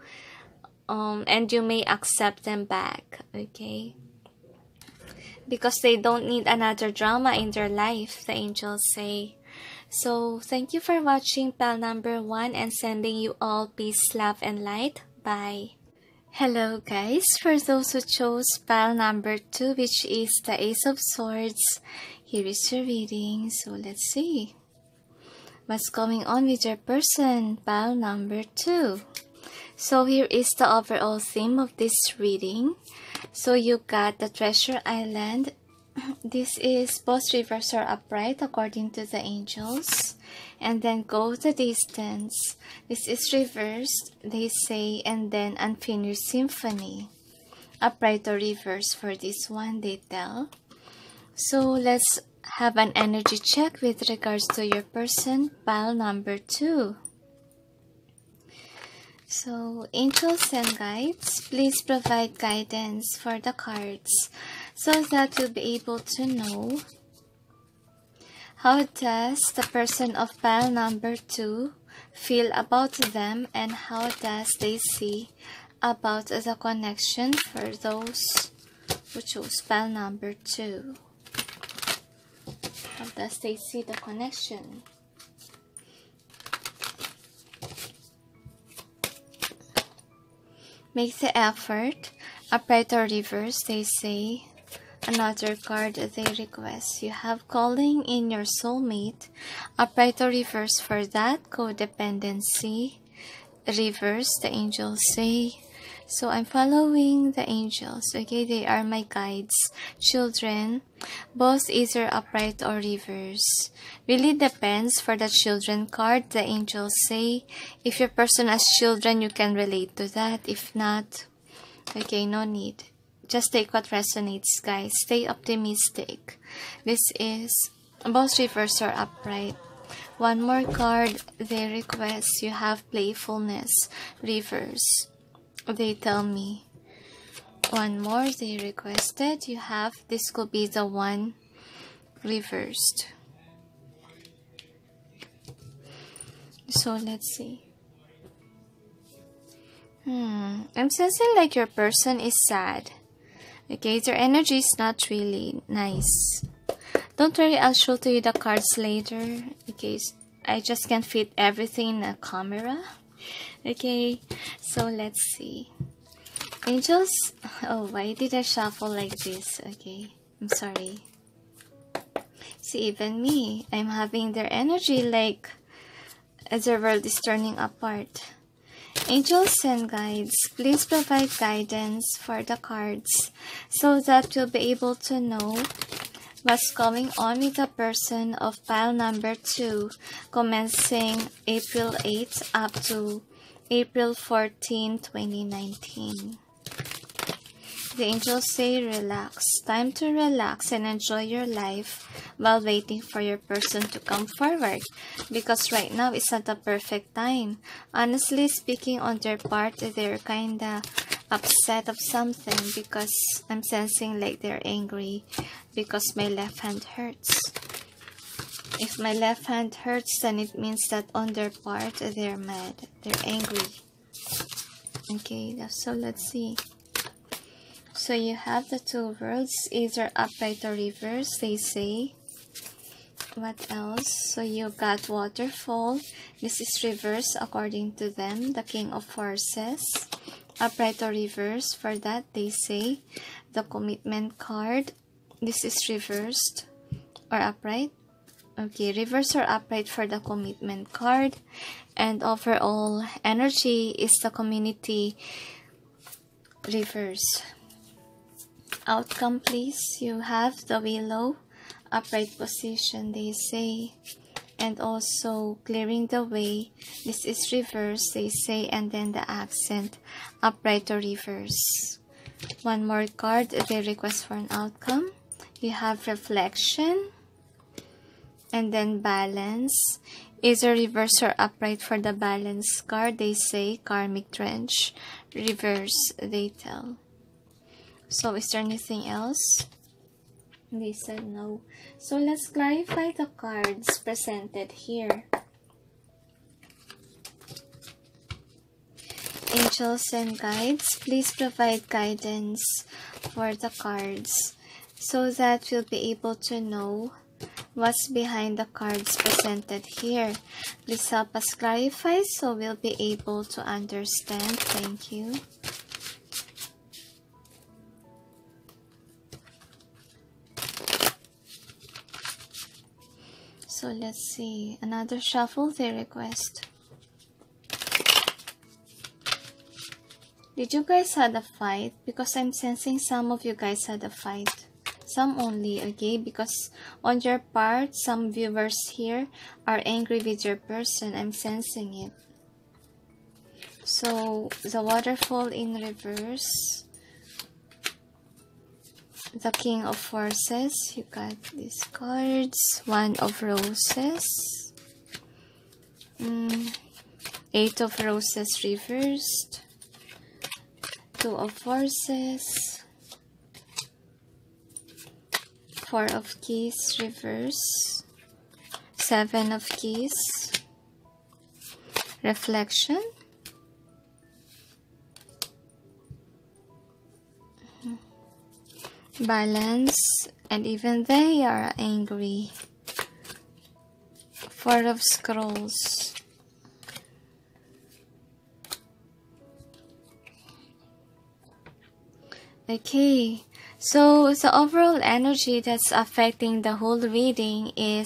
and you may accept them back, okay? Because they don't need another drama in their life, the angels say. So, thank you for watching, pal number one, and sending you all peace, love, and light. Bye. Hello, guys. For those who chose pal number two, which is the Ace of Swords, here is your reading. So, let's see what's going on with your person, pal number two. So here is the overall theme of this reading. So you got the Treasure Island. This is both reverse or upright according to the angels. And then Go the Distance. This is reversed, they say. And then Unfinished Symphony. Upright or reverse for this one, they tell. So let's have an energy check with regards to your person, pile number 2. So angels and guides, please provide guidance for the cards so that you'll be able to know how does the person of pile number 2 feel about them, and how does they see about the connection for those who chose pile number 2. How does they see the connection? Make the effort, upright or reverse, they say. Another card they request. You have Calling in your Soulmate, upright or reverse for that, Codependency, reverse, the angels say. So I'm following the angels, okay? They are my guides, children, both either upright or reverse. Really depends for the children card, the angels say. If your person has children, you can relate to that. If not, okay, no need. Just take what resonates, guys. Stay optimistic. This is both reverse or upright. One more card they request. You have Playfulness, reverse, they tell me. One more they requested. You have This Could Be the One, reversed. So let's see. I'm sensing like your person is sad. Okay, their energy is not really nice. Don't worry, I'll show to you the cards later. Okay, I just can't fit everything in a camera. Okay, so let's see. Angels, oh, why did I shuffle like this? Okay, I'm sorry. See, even me, I'm having their energy like their world is turning apart. Angels and guides, please provide guidance for the cards so that you'll be able to know what's going on with the person of pile number 2, commencing April 8th up to April 14, 2019. The angels say relax. Time to relax and enjoy your life while waiting for your person to come forward, because right now is not the perfect time. Honestly speaking, on their part, they're kinda upset of something, because I'm sensing like they're angry because my left hand hurts. If my left hand hurts, then it means that on their part, they're mad, they're angry. Okay, so let's see. So you have the Two Worlds, either upright or reverse, they say. What else? So you got Waterfall. This is reverse according to them. The King of Forces, upright or reverse for that, they say. The Commitment card, this is reversed or upright. Okay, reverse or upright for the Commitment card. And overall energy is the Community, reverse. Outcome, please. You have the Willow, upright position, they say. And also Clearing the Way, this is reverse, they say. And then the Accent, upright or reverse. One more card they request for an outcome. You have Reflection, and then Balance, either reverse or upright for the Balance card, they say. Karmic Trench, reverse, they tell. So is there anything else? They said no. So let's clarify the cards presented here. Angels and guides, please provide guidance for the cards so that we'll be able to know what's behind the cards presented here. Please help us clarify so we'll be able to understand. Thank you. So let's see. Another shuffle they request. Did you guys had a fight? Because I'm sensing some of you guys had a fight. Some only, okay? Because on your part, some viewers here are angry with your person. I'm sensing it. So, the waterfall in reverse. The King of Forces. You got these cards. One of Roses. Eight of Roses reversed. Two of Forces. Four of Keys reverse. Seven of Keys. Reflection. Balance. And even they are angry. Four of Scrolls. Okay, so the overall energy that's affecting the whole reading is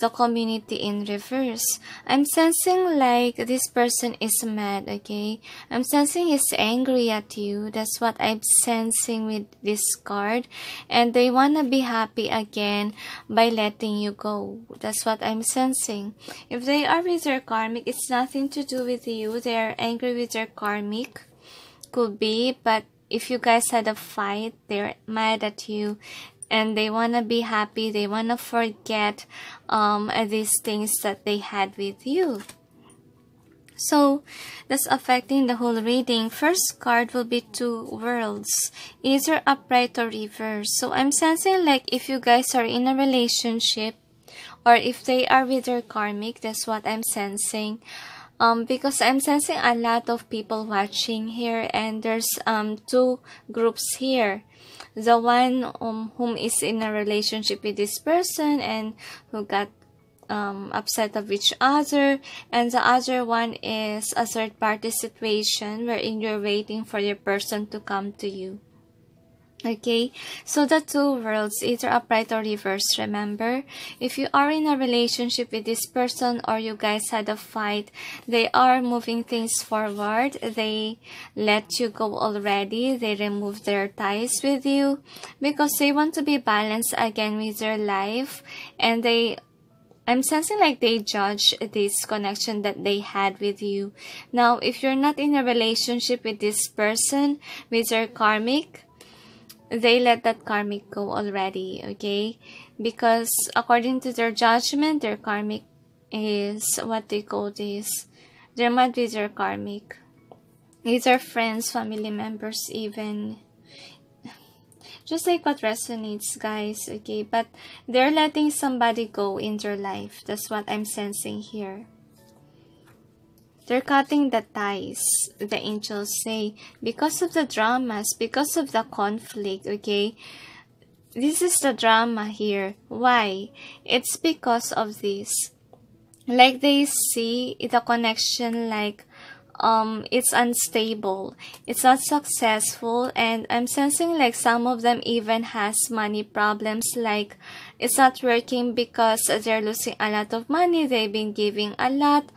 the community in reverse. I'm sensing like this person is mad, okay? I'm sensing he's angry at you. That's what I'm sensing with this card. And they want to be happy again by letting you go. That's what I'm sensing. If they are with their karmic, it's nothing to do with you. They are angry with their karmic. Could be, but if you guys had a fight, they're mad at you and they want to be happy. They want to forget these things that they had with you. So, that's affecting the whole reading. First card will be Two Worlds, either upright or reverse. So, I'm sensing like if you guys are in a relationship or if they are with their karmic, that's what I'm sensing. Because I'm sensing a lot of people watching here, and there's two groups here. The one whom is in a relationship with this person and who got upset of each other, and the other one is a third party situation wherein you're waiting for your person to come to you. Okay, so the Two Worlds, either upright or reverse. Remember, if you are in a relationship with this person or you guys had a fight, they are moving things forward. They let you go already. They remove their ties with you because they want to be balanced again with their life, and they, I'm sensing like they judge this connection that they had with you. Now, if you're not in a relationship with this person, with their karmic, they let that karmic go already, okay? Because according to their judgment, their karmic is what they call this. They're mad with their karmic. These are friends, family members even. Just like what resonates, guys, okay? But they're letting somebody go in their life. That's what I'm sensing here. They're cutting the ties, the angels say, because of the dramas, because of the conflict, okay? This is the drama here. Why? It's because of this. Like they see the connection like it's unstable. It's not successful, and I'm sensing like some of them even has money problems, like it's not working because they're losing a lot of money. They've been giving a lot.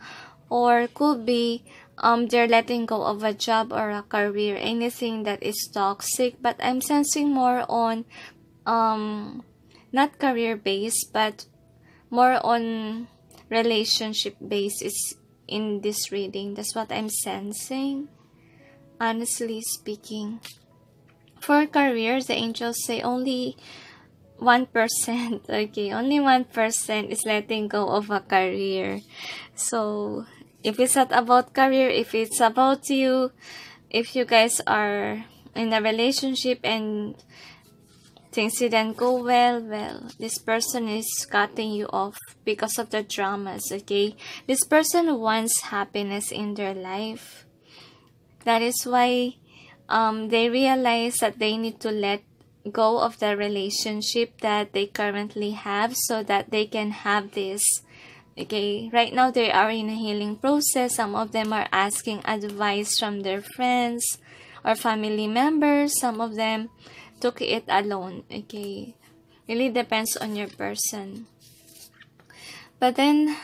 Or could be they're letting go of a job or a career, anything that is toxic. But I'm sensing more on, not career-based, but more on relationship-based is in this reading. That's what I'm sensing, honestly speaking. For career, the angels say only 1%, okay? Only 1% is letting go of a career. So, if it's not about career, if it's about you, if you guys are in a relationship and things didn't go well, well, this person is cutting you off because of the dramas, okay? This person wants happiness in their life. That is why they realize that they need to let go of the relationship that they currently have so that they can have this. Okay, right now they are in a healing process. Some of them are asking advice from their friends or family members. Some of them took it alone. Okay, really depends on your person. But then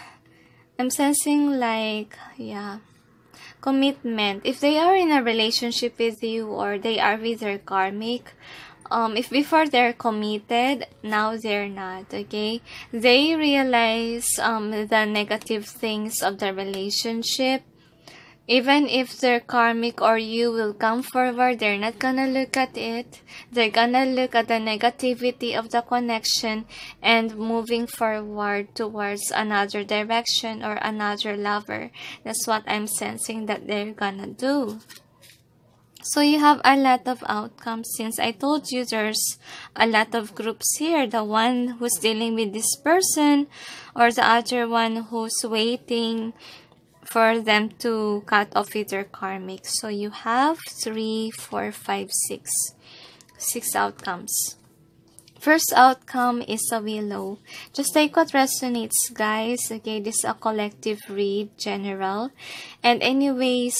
I'm sensing like, yeah, Commitment. If they are in a relationship with you or they are with their karmic, if before they're committed, now they're not, okay? They realize the negative things of the relationship. Even if their karmic or you will come forward, they're not gonna look at it. They're gonna look at the negativity of the connection and moving forward towards another direction or another lover. That's what I'm sensing that they're gonna do. So you have a lot of outcomes. Since I told you there's a lot of groups here, the one who's dealing with this person or the other one who's waiting for them to cut off with their karmic. So you have 3, 4, 5, 6 outcomes. First outcome is a willow. Just take what resonates, guys. Okay, this is a collective read, general. And anyways,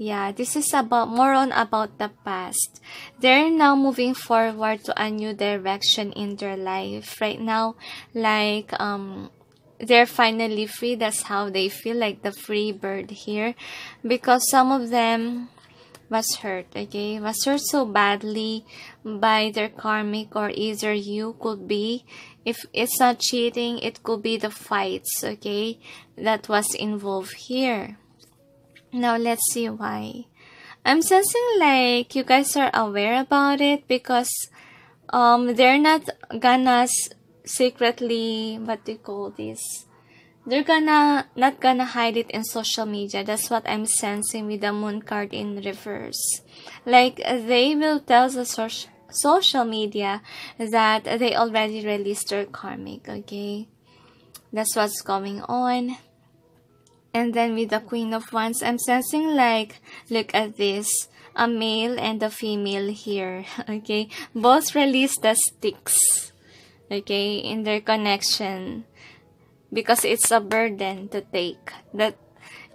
yeah, this is about more on about the past. They're now moving forward to a new direction in their life. Right now, like they're finally free. That's how they feel, like the free bird here, because some of them was hurt, okay, was hurt so badly by their karmic or either you. Could be, if it's not cheating, it could be the fights, okay, that was involved here. Now let's see why. I'm sensing like you guys are aware about it, because they're not gonna secretly, what do you call this, they're not gonna hide it in social media. That's what I'm sensing with the moon card in reverse. Like they will tell the social media that they already released their karmic, okay? That's what's going on. And then with the Queen of Wands, I'm sensing like, look at this, a male and a female here, okay? Both released the sticks, okay, in their connection, because it's a burden to take that.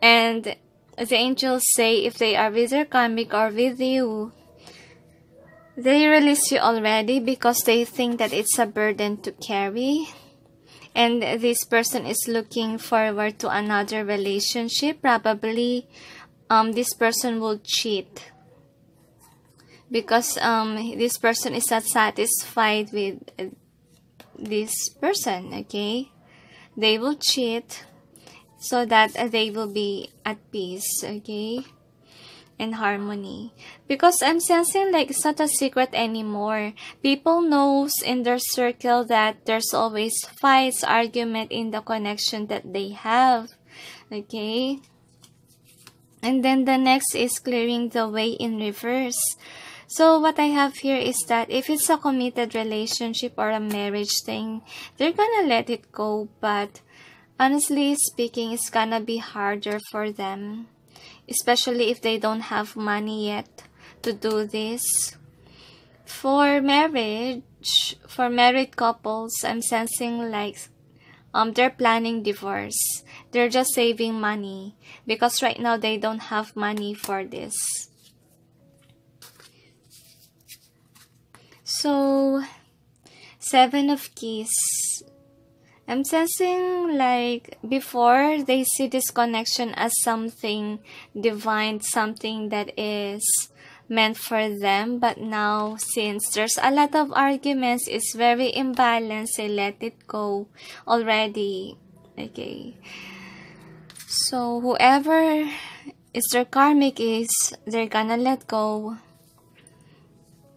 And the angels say if they are with their karmic or with you, they release you already because they think that it's a burden to carry. And this person is looking forward to another relationship. Probably this person will cheat, because this person is not satisfied with this person, okay? They will cheat so that they will be at peace, okay, and harmony. Because I'm sensing like it's not a secret anymore. People knows in their circle that there's always fights, argument in the connection that they have, okay? And then the next is clearing the way in reverse. So what I have here is that if it's a committed relationship or a marriage thing, they're gonna let it go. But honestly speaking, it's gonna be harder for them, especially if they don't have money yet to do this. For marriage, for married couples, I'm sensing like they're planning divorce. They're just saving money because right now they don't have money for this. So, 7 of Keys. I'm sensing like before they see this connection as something divine, something that is meant for them. But now, since there's a lot of arguments, it's very imbalanced. They let it go already. Okay. So, whoever is their karmic is, they're gonna let go.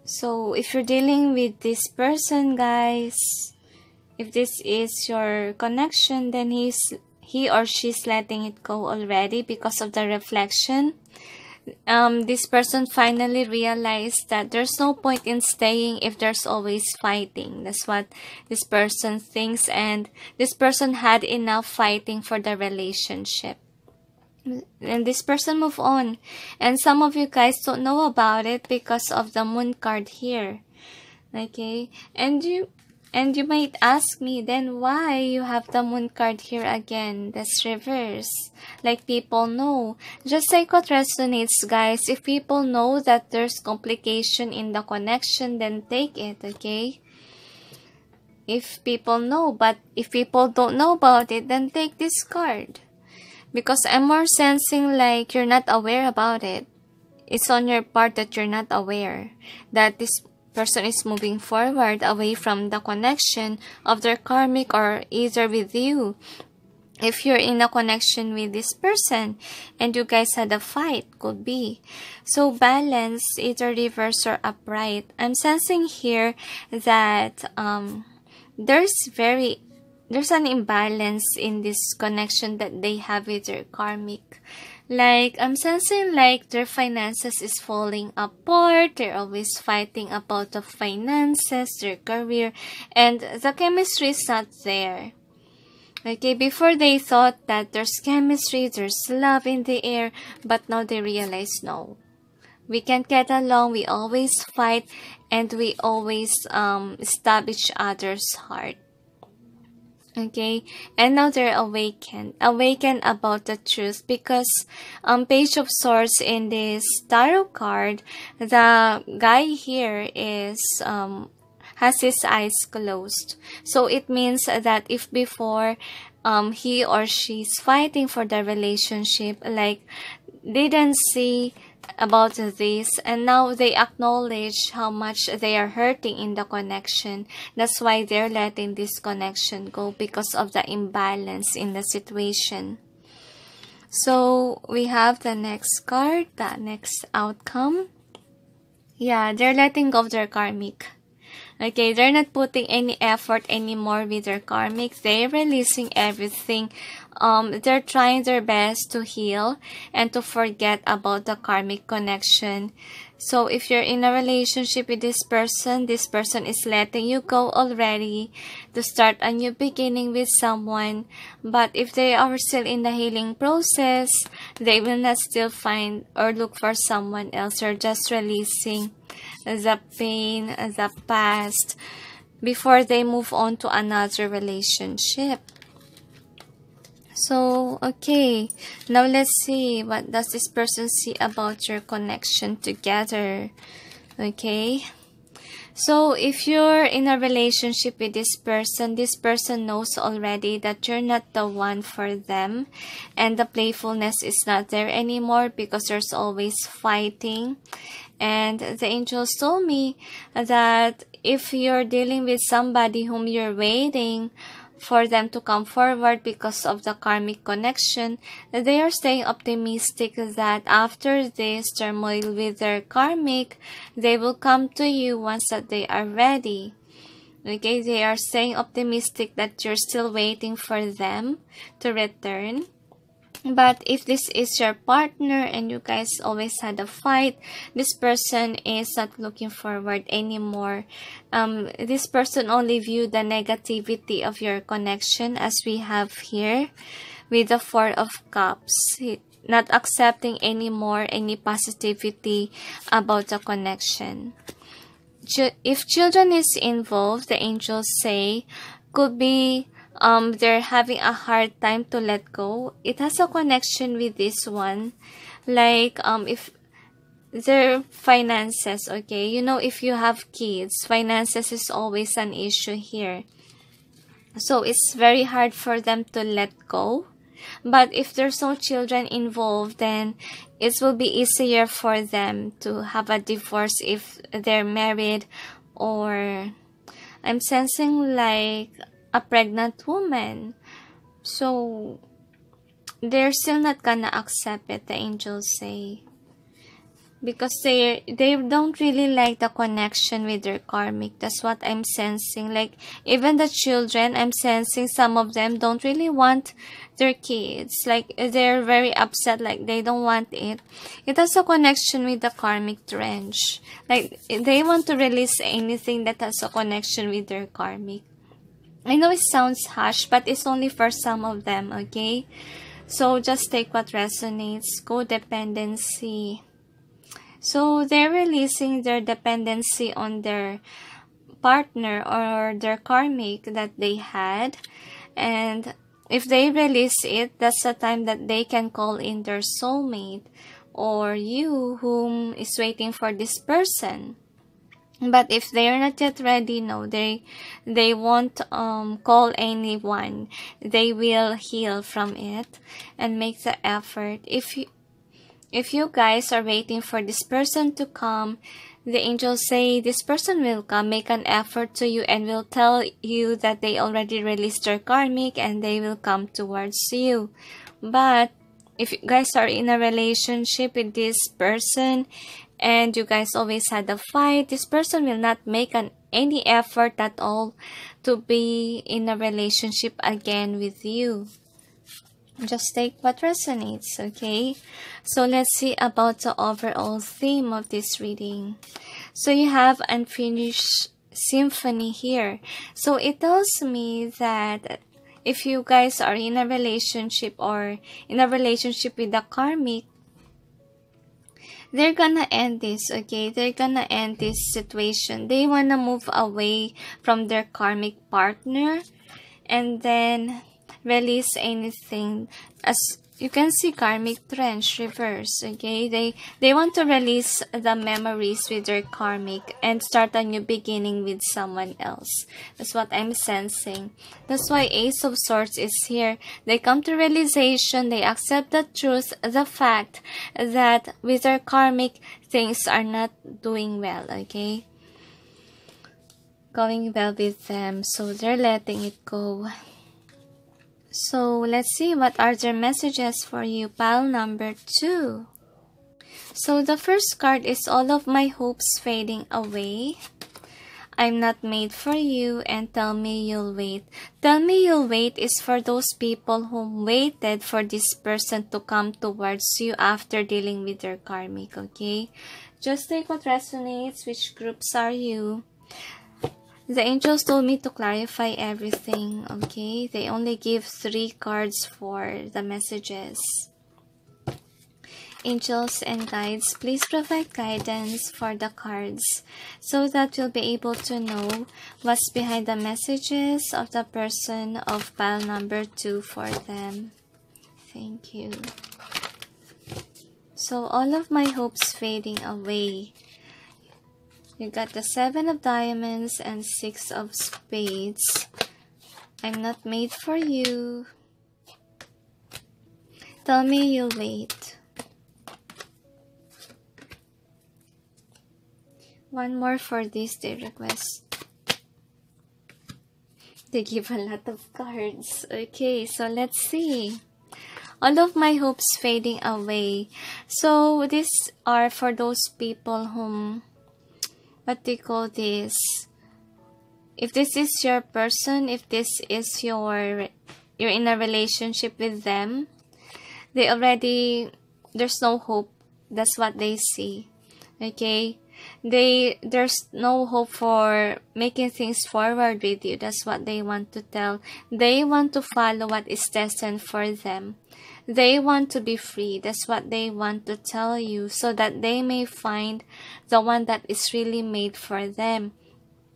So if you're dealing with this person, guys, if this is your connection, then he or she's letting it go already because of the reflection. This person finally realized that there's no point in staying if there's always fighting. That's what this person thinks, and this person had enough fighting for the relationship. And this person move on. And some of you guys don't know about it because of the moon card here, okay? And you might ask me then why you have the moon card here again. That's reverse. Like people know. Just like what resonates, guys. If people know that there's complication in the connection, then take it, okay? If people know. But if people don't know about it, then take this card. Because I'm more sensing like you're not aware about it. It's on your part that you're not aware that this person is moving forward away from the connection of their karmic, or either with you. If you're in a connection with this person and you guys had a fight, could be. So balance, either reverse or upright. I'm sensing here that there's an imbalance in this connection that they have with their karmic. Like, I'm sensing like their finances is falling apart. They're always fighting about the finances, their career, and the chemistry is not there. Okay, before they thought that there's chemistry, there's love in the air, but now they realize, no, we can't get along, we always fight, and we always stab each other's heart. Okay, and now they're awakened about the truth, because Page of Swords in this tarot card, the guy here is has his eyes closed. So it means that if before he or she's fighting for the relationship, like they didn't see about this, and now they acknowledge how much they are hurting in the connection. That's why they're letting this connection go, because of the imbalance in the situation. So we have the next card, the next outcome. Yeah, they're letting go of their karmic. Okay, they're not putting any effort anymore with their karmic. They're releasing everything. They're trying their best to heal and to forget about the karmic connection. So if you're in a relationship with this person is letting you go already to start a new beginning with someone. But if they are still in the healing process, they will not still find or look for someone else. They're just releasing the pain, the past, before they move on to another relationship. So, okay, now let's see what does this person see about your connection together. Okay, so if you're in a relationship with this person knows already that you're not the one for them, and the playfulness is not there anymore, because there's always fighting. And the angels told me that if you're dealing with somebody whom you're waiting for them to come forward because of the karmic connection, they are staying optimistic that after this turmoil with their karmic, they will come to you once that they are ready. Okay, they are staying optimistic that you're still waiting for them to return. But if this is your partner and you guys always had a fight, this person is not looking forward anymore. This person only viewed the negativity of your connection, as we have here with the Four of Cups. Not accepting anymore any positivity about the connection. If children is involved, the angels say, could be they're having a hard time to let go. It has a connection with this one, like if their finances. Okay, you know, if you have kids, finances is always an issue here, so it's very hard for them to let go. But if there's no children involved, then it will be easier for them to have a divorce if they're married. Or I'm sensing like a pregnant woman, so they're still not gonna accept it, the angels say, because they don't really like the connection with their karmic. That's what I'm sensing. Like even the children, I'm sensing some of them don't really want their kids, like they're very upset, like they don't want it. It has a connection with the karmic trench, like they want to release anything that has a connection with their karmic. I know it sounds harsh, but it's only for some of them, okay? So just take what resonates. Codependency. So they're releasing their dependency on their partner or their karmic that they had. And if they release it, that's the time that they can call in their soulmate or you whom is waiting for this person. But if they are not yet ready, no, they won't call anyone. They will heal from it and make the effort. If you guys are waiting for this person to come, the angels say this person will come, make an effort to you, and will tell you that they already released their karmic and they will come towards you. But if you guys are in a relationship with this person and you guys always had a fight, this person will not make any effort at all to be in a relationship again with you. Just take what resonates, okay? So let's see about the overall theme of this reading. So you have Unfinished Symphony here. So it tells me that if you guys are in a relationship or in a relationship with the karmic, they're gonna end this, okay? They're gonna end this situation. They wanna move away from their karmic partner and then release anything. As you can see, karmic trench reverse, okay? They want to release the memories with their karmic and start a new beginning with someone else. That's what I'm sensing. That's why Ace of Swords is here. They come to realization, they accept the truth, the fact that with their karmic, things are not doing well, okay? Going well with them, so they're letting it go. So let's see what are their messages for you, pile number 2. So the first card is all of my hopes fading away. I'm not made for you, and tell me you'll wait. Tell me you'll wait is for those people who waited for this person to come towards you after dealing with their karmic, okay? Just take what resonates. Which groups are you? The angels told me to clarify everything, okay? They only give 3 cards for the messages. Angels and guides, please provide guidance for the cards so that you'll be able to know what's behind the messages of the person of pile number 2 for them. Thank you. So all of my hopes fading away. You got the 7 of diamonds and 6 of spades. I'm not made for you. Tell me you'll wait. One more for this, they request. They give a lot of cards. Okay, so let's see. All of my hopes fading away. So these are for those people whom... what do you call this? If this is your person, if this is you're in a relationship with them, they already, there's no hope. That's what they see, okay? There's no hope for making things forward with you. That's what they want to tell. They want to follow what is destined for them. They want to be free. That's what they want to tell you, so that they may find the one that is really made for them.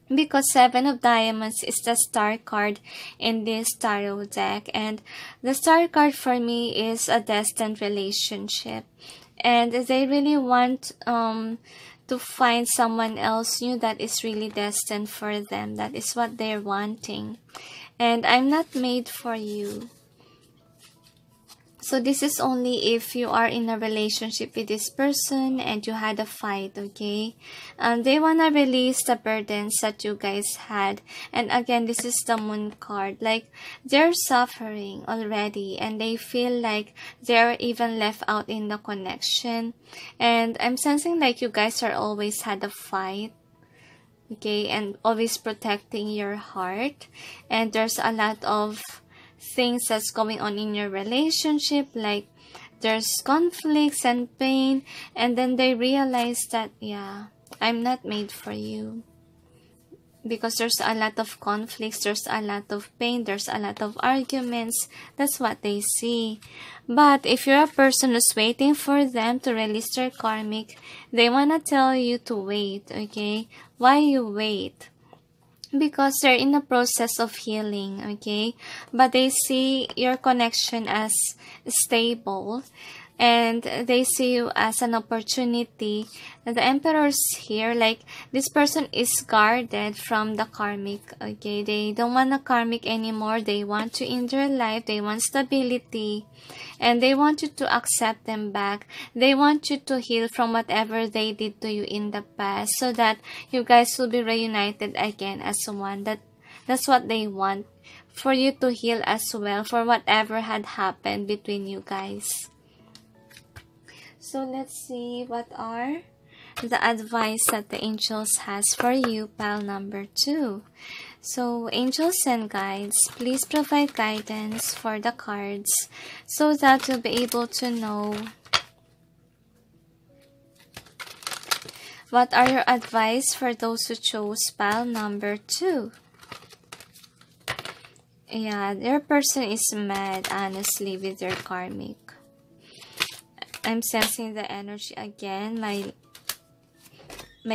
Because 7 of diamonds is the star card in this tarot deck, and the star card for me is a destined relationship, and they really want to find someone else new that is really destined for them. That is what they're wanting. And I'm not made for you. So this is only if you are in a relationship with this person and you had a fight, okay? They want to release the burdens that you guys had. And again, this is the moon card. Like, they're suffering already and they feel like they're even left out in the connection. And I'm sensing like you guys are always had a fight, okay? And always protecting your heart. And there's a lot of things that's going on in your relationship, like there's conflicts and pain, and then they realize that, yeah, I'm not made for you, because there's a lot of conflicts, there's a lot of pain, there's a lot of arguments. That's what they see. But if you're a person who's waiting for them to release their karmic, they want to tell you to wait, okay? Why you wait? Because they're in the process of healing, okay? But they see your connection as stable, and they see you as an opportunity. The Emperor's here, like this person is guarded from the karmic, okay? They don't want a karmic anymore. They want to end their life. They want stability, and they want you to accept them back. They want you to heal from whatever they did to you in the past, so that you guys will be reunited again as one. That's what they want, for you to heal as well for whatever had happened between you guys. So let's see what are the advice that the angels has for you, pile number 2. So angels and guides, please provide guidance for the cards so that you'll be able to know what are your advice for those who chose pile number 2. Yeah, their person is mad, honestly, with their karmic. I'm sensing the energy again. My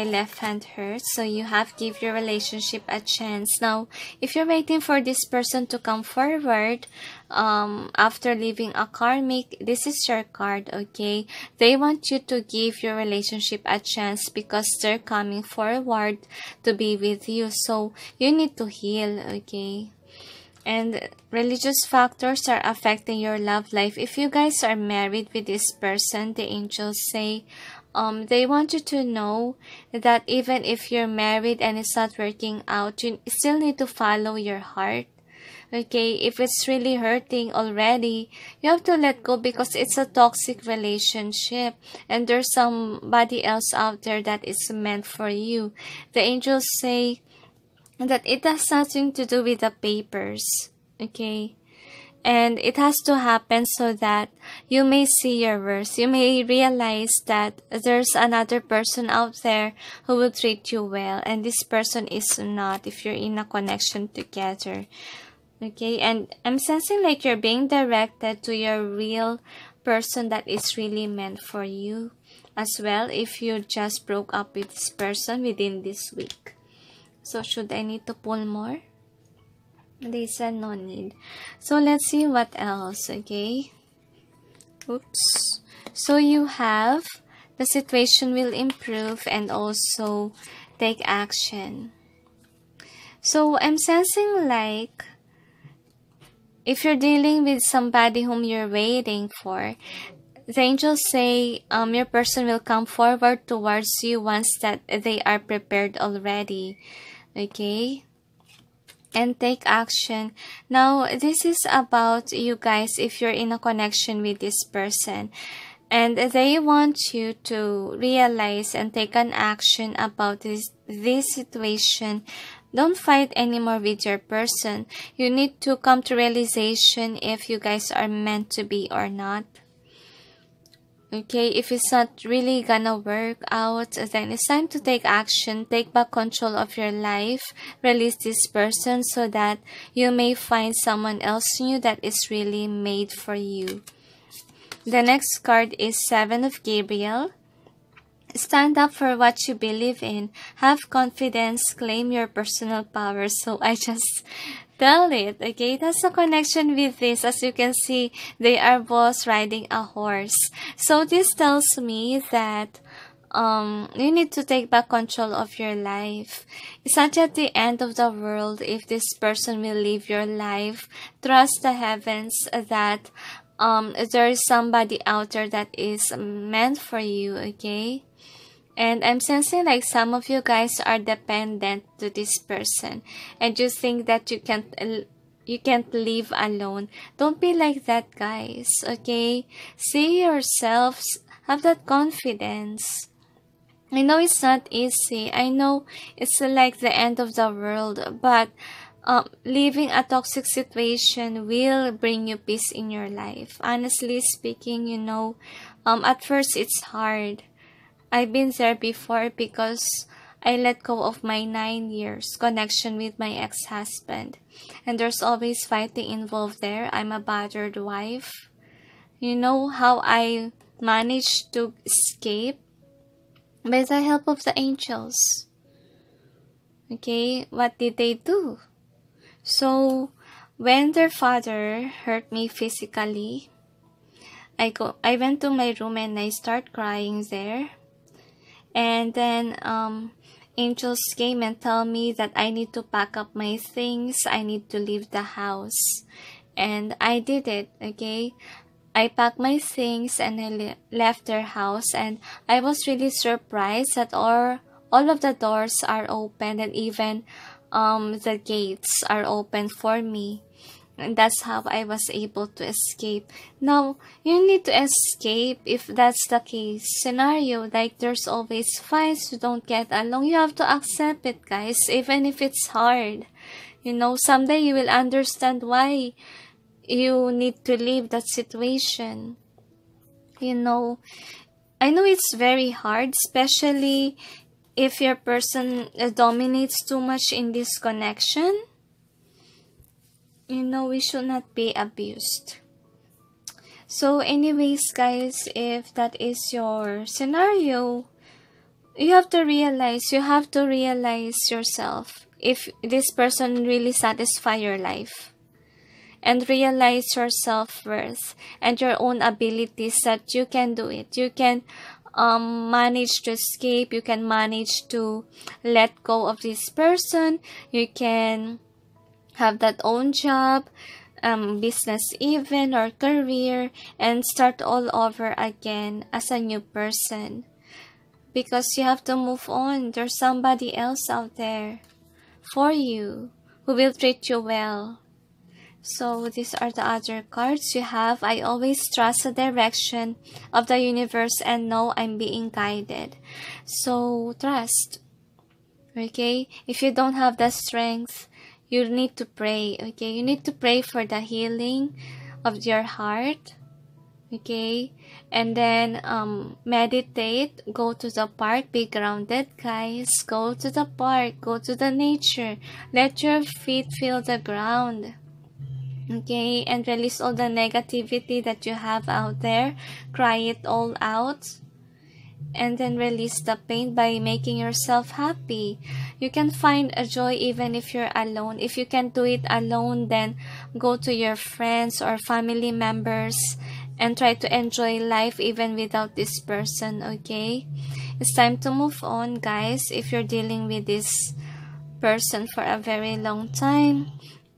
left hand hurts, so you have give your relationship a chance. Now, if you're waiting for this person to come forward after leaving a karmic, this is your card, okay? They want you to give your relationship a chance because they're coming forward to be with you. So, you need to heal, okay? And religious factors are affecting your love life. If you guys are married with this person, the angels say they want you to know that even if you're married and it's not working out, you still need to follow your heart. Okay, if it's really hurting already, you have to let go because it's a toxic relationship and there's somebody else out there that is meant for you. The angels say that it has nothing to do with the papers, okay? And it has to happen so that you may see your worth. You may realize that there's another person out there who will treat you well, and this person is not, if you're in a connection together, okay? And I'm sensing like you're being directed to your real person that is really meant for you as well, if you just broke up with this person within this week. So, should I need to pull more? They said no need. So, let's see what else, okay? Oops. So, you have the situation will improve and also take action. So, I'm sensing like if you're dealing with somebody whom you're waiting for, the angels say your person will come forward towards you once that they are prepared already. Okay, and take action. Now, this is about you guys if you're in a connection with this person. And they want you to realize and take an action about this situation. Don't fight anymore with your person. You need to come to realization if you guys are meant to be or not. Okay, if it's not really gonna work out, then it's time to take action. Take back control of your life. Release this person so that you may find someone else new that is really made for you. The next card is 7 of Gabriel. Stand up for what you believe in. Have confidence. Claim your personal power. So I just tell it, okay? That's a connection with this. As you can see, they are both riding a horse. So this tells me that you need to take back control of your life. It's not at the end of the world if this person will leave your life. Trust the heavens that there is somebody out there that is meant for you, okay? And I'm sensing like some of you guys are dependent to this person and you think that you can't live alone. Don't be like that, guys, okay? See yourselves, have that confidence. I know it's not easy. I know it's like the end of the world, but leaving a toxic situation will bring you peace in your life. Honestly speaking, you know, at first it's hard. I've been there before because I let go of my 9 years connection with my ex-husband. And there's always fighting involved there. I'm a battered wife. You know how I managed to escape? By the help of the angels. Okay, what did they do? So, when their father hurt me physically, I went to my room and I start crying there. And then angels came and tell me that I need to pack up my things. I need to leave the house. And I did it, okay? I packed my things and I left their house, and I was really surprised that all of the doors are open, and even the gates are open for me. And that's how I was able to escape. Now, you need to escape if that's the case scenario. Like, there's always fights, you don't get along. You have to accept it, guys, even if it's hard. You know, someday you will understand why you need to leave that situation. You know, I know it's very hard, especially if your person dominates too much in this connection. You know, we should not be abused. So anyways, guys, if that is your scenario, you have to realize, yourself if this person really satisfies your life, and realize your self-worth and your own abilities, that you can do it. You can manage to escape. You can manage to let go of this person. You can have that own job, business even, or career, and start all over again as a new person, because you have to move on. There's somebody else out there for you who will treat you well. So these are the other cards you have. I always trust the direction of the universe and know I'm being guided. So trust, okay? If you don't have the strength, you need to pray, okay? You need to pray for the healing of your heart, okay? And then meditate, go to the park, be grounded, guys. Go to the park, go to the nature, let your feet feel the ground, okay? And release all the negativity that you have out there. Cry it all out, and then release the pain by making yourself happy. You can find a joy even if you're alone. If you can't do it alone, then go to your friends or family members and try to enjoy life even without this person, okay? It's time to move on, guys, if you're dealing with this person for a very long time.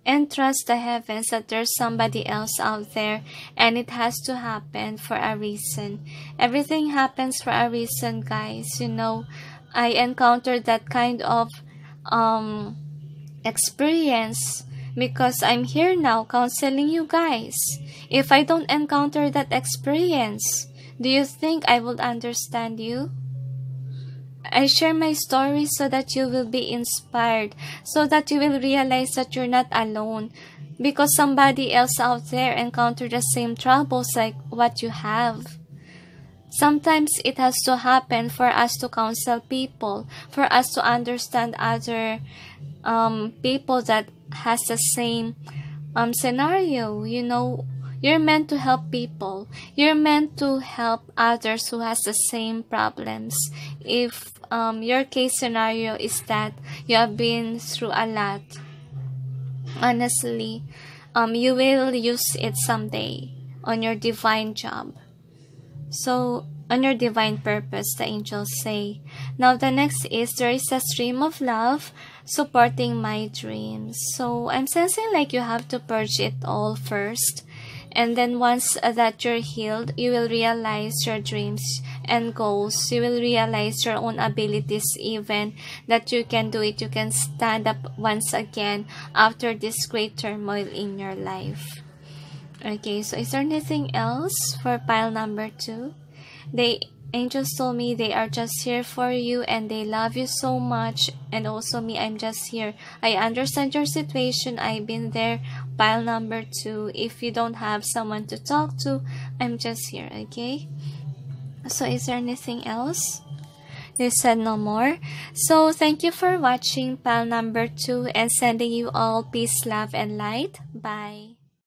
And trust the heavens that there's somebody else out there, and it has to happen for a reason. Everything happens for a reason, guys. You know, I encountered that kind of experience because I'm here now counseling you guys. If I don't encounter that experience, do you think I would understand you? I share my story so that you will be inspired, so that you will realize that you're not alone, because somebody else out there encountered the same troubles like what you have. Sometimes it has to happen for us to counsel people, for us to understand other people that has the same scenario. You know, you're meant to help people. You're meant to help others who has the same problems. If your case scenario is that you have been through a lot, honestly, you will use it someday on your divine job. So, on your divine purpose, the angels say. Now, the next is, there is a stream of love supporting my dreams. So, I'm sensing like you have to purge it all first. And then once that you're healed, you will realize your dreams and goals. You will realize your own abilities even, that you can do it. You can stand up once again after this great turmoil in your life. Okay, so is there anything else for pile number 2? The angels told me they are just here for you and they love you so much. And also me, I'm just here. I understand your situation. I've been there. Pile number 2, if you don't have someone to talk to, I'm just here, okay? So is there anything else? They said no more. So thank you for watching pile number 2, and sending you all peace, love, and light. Bye.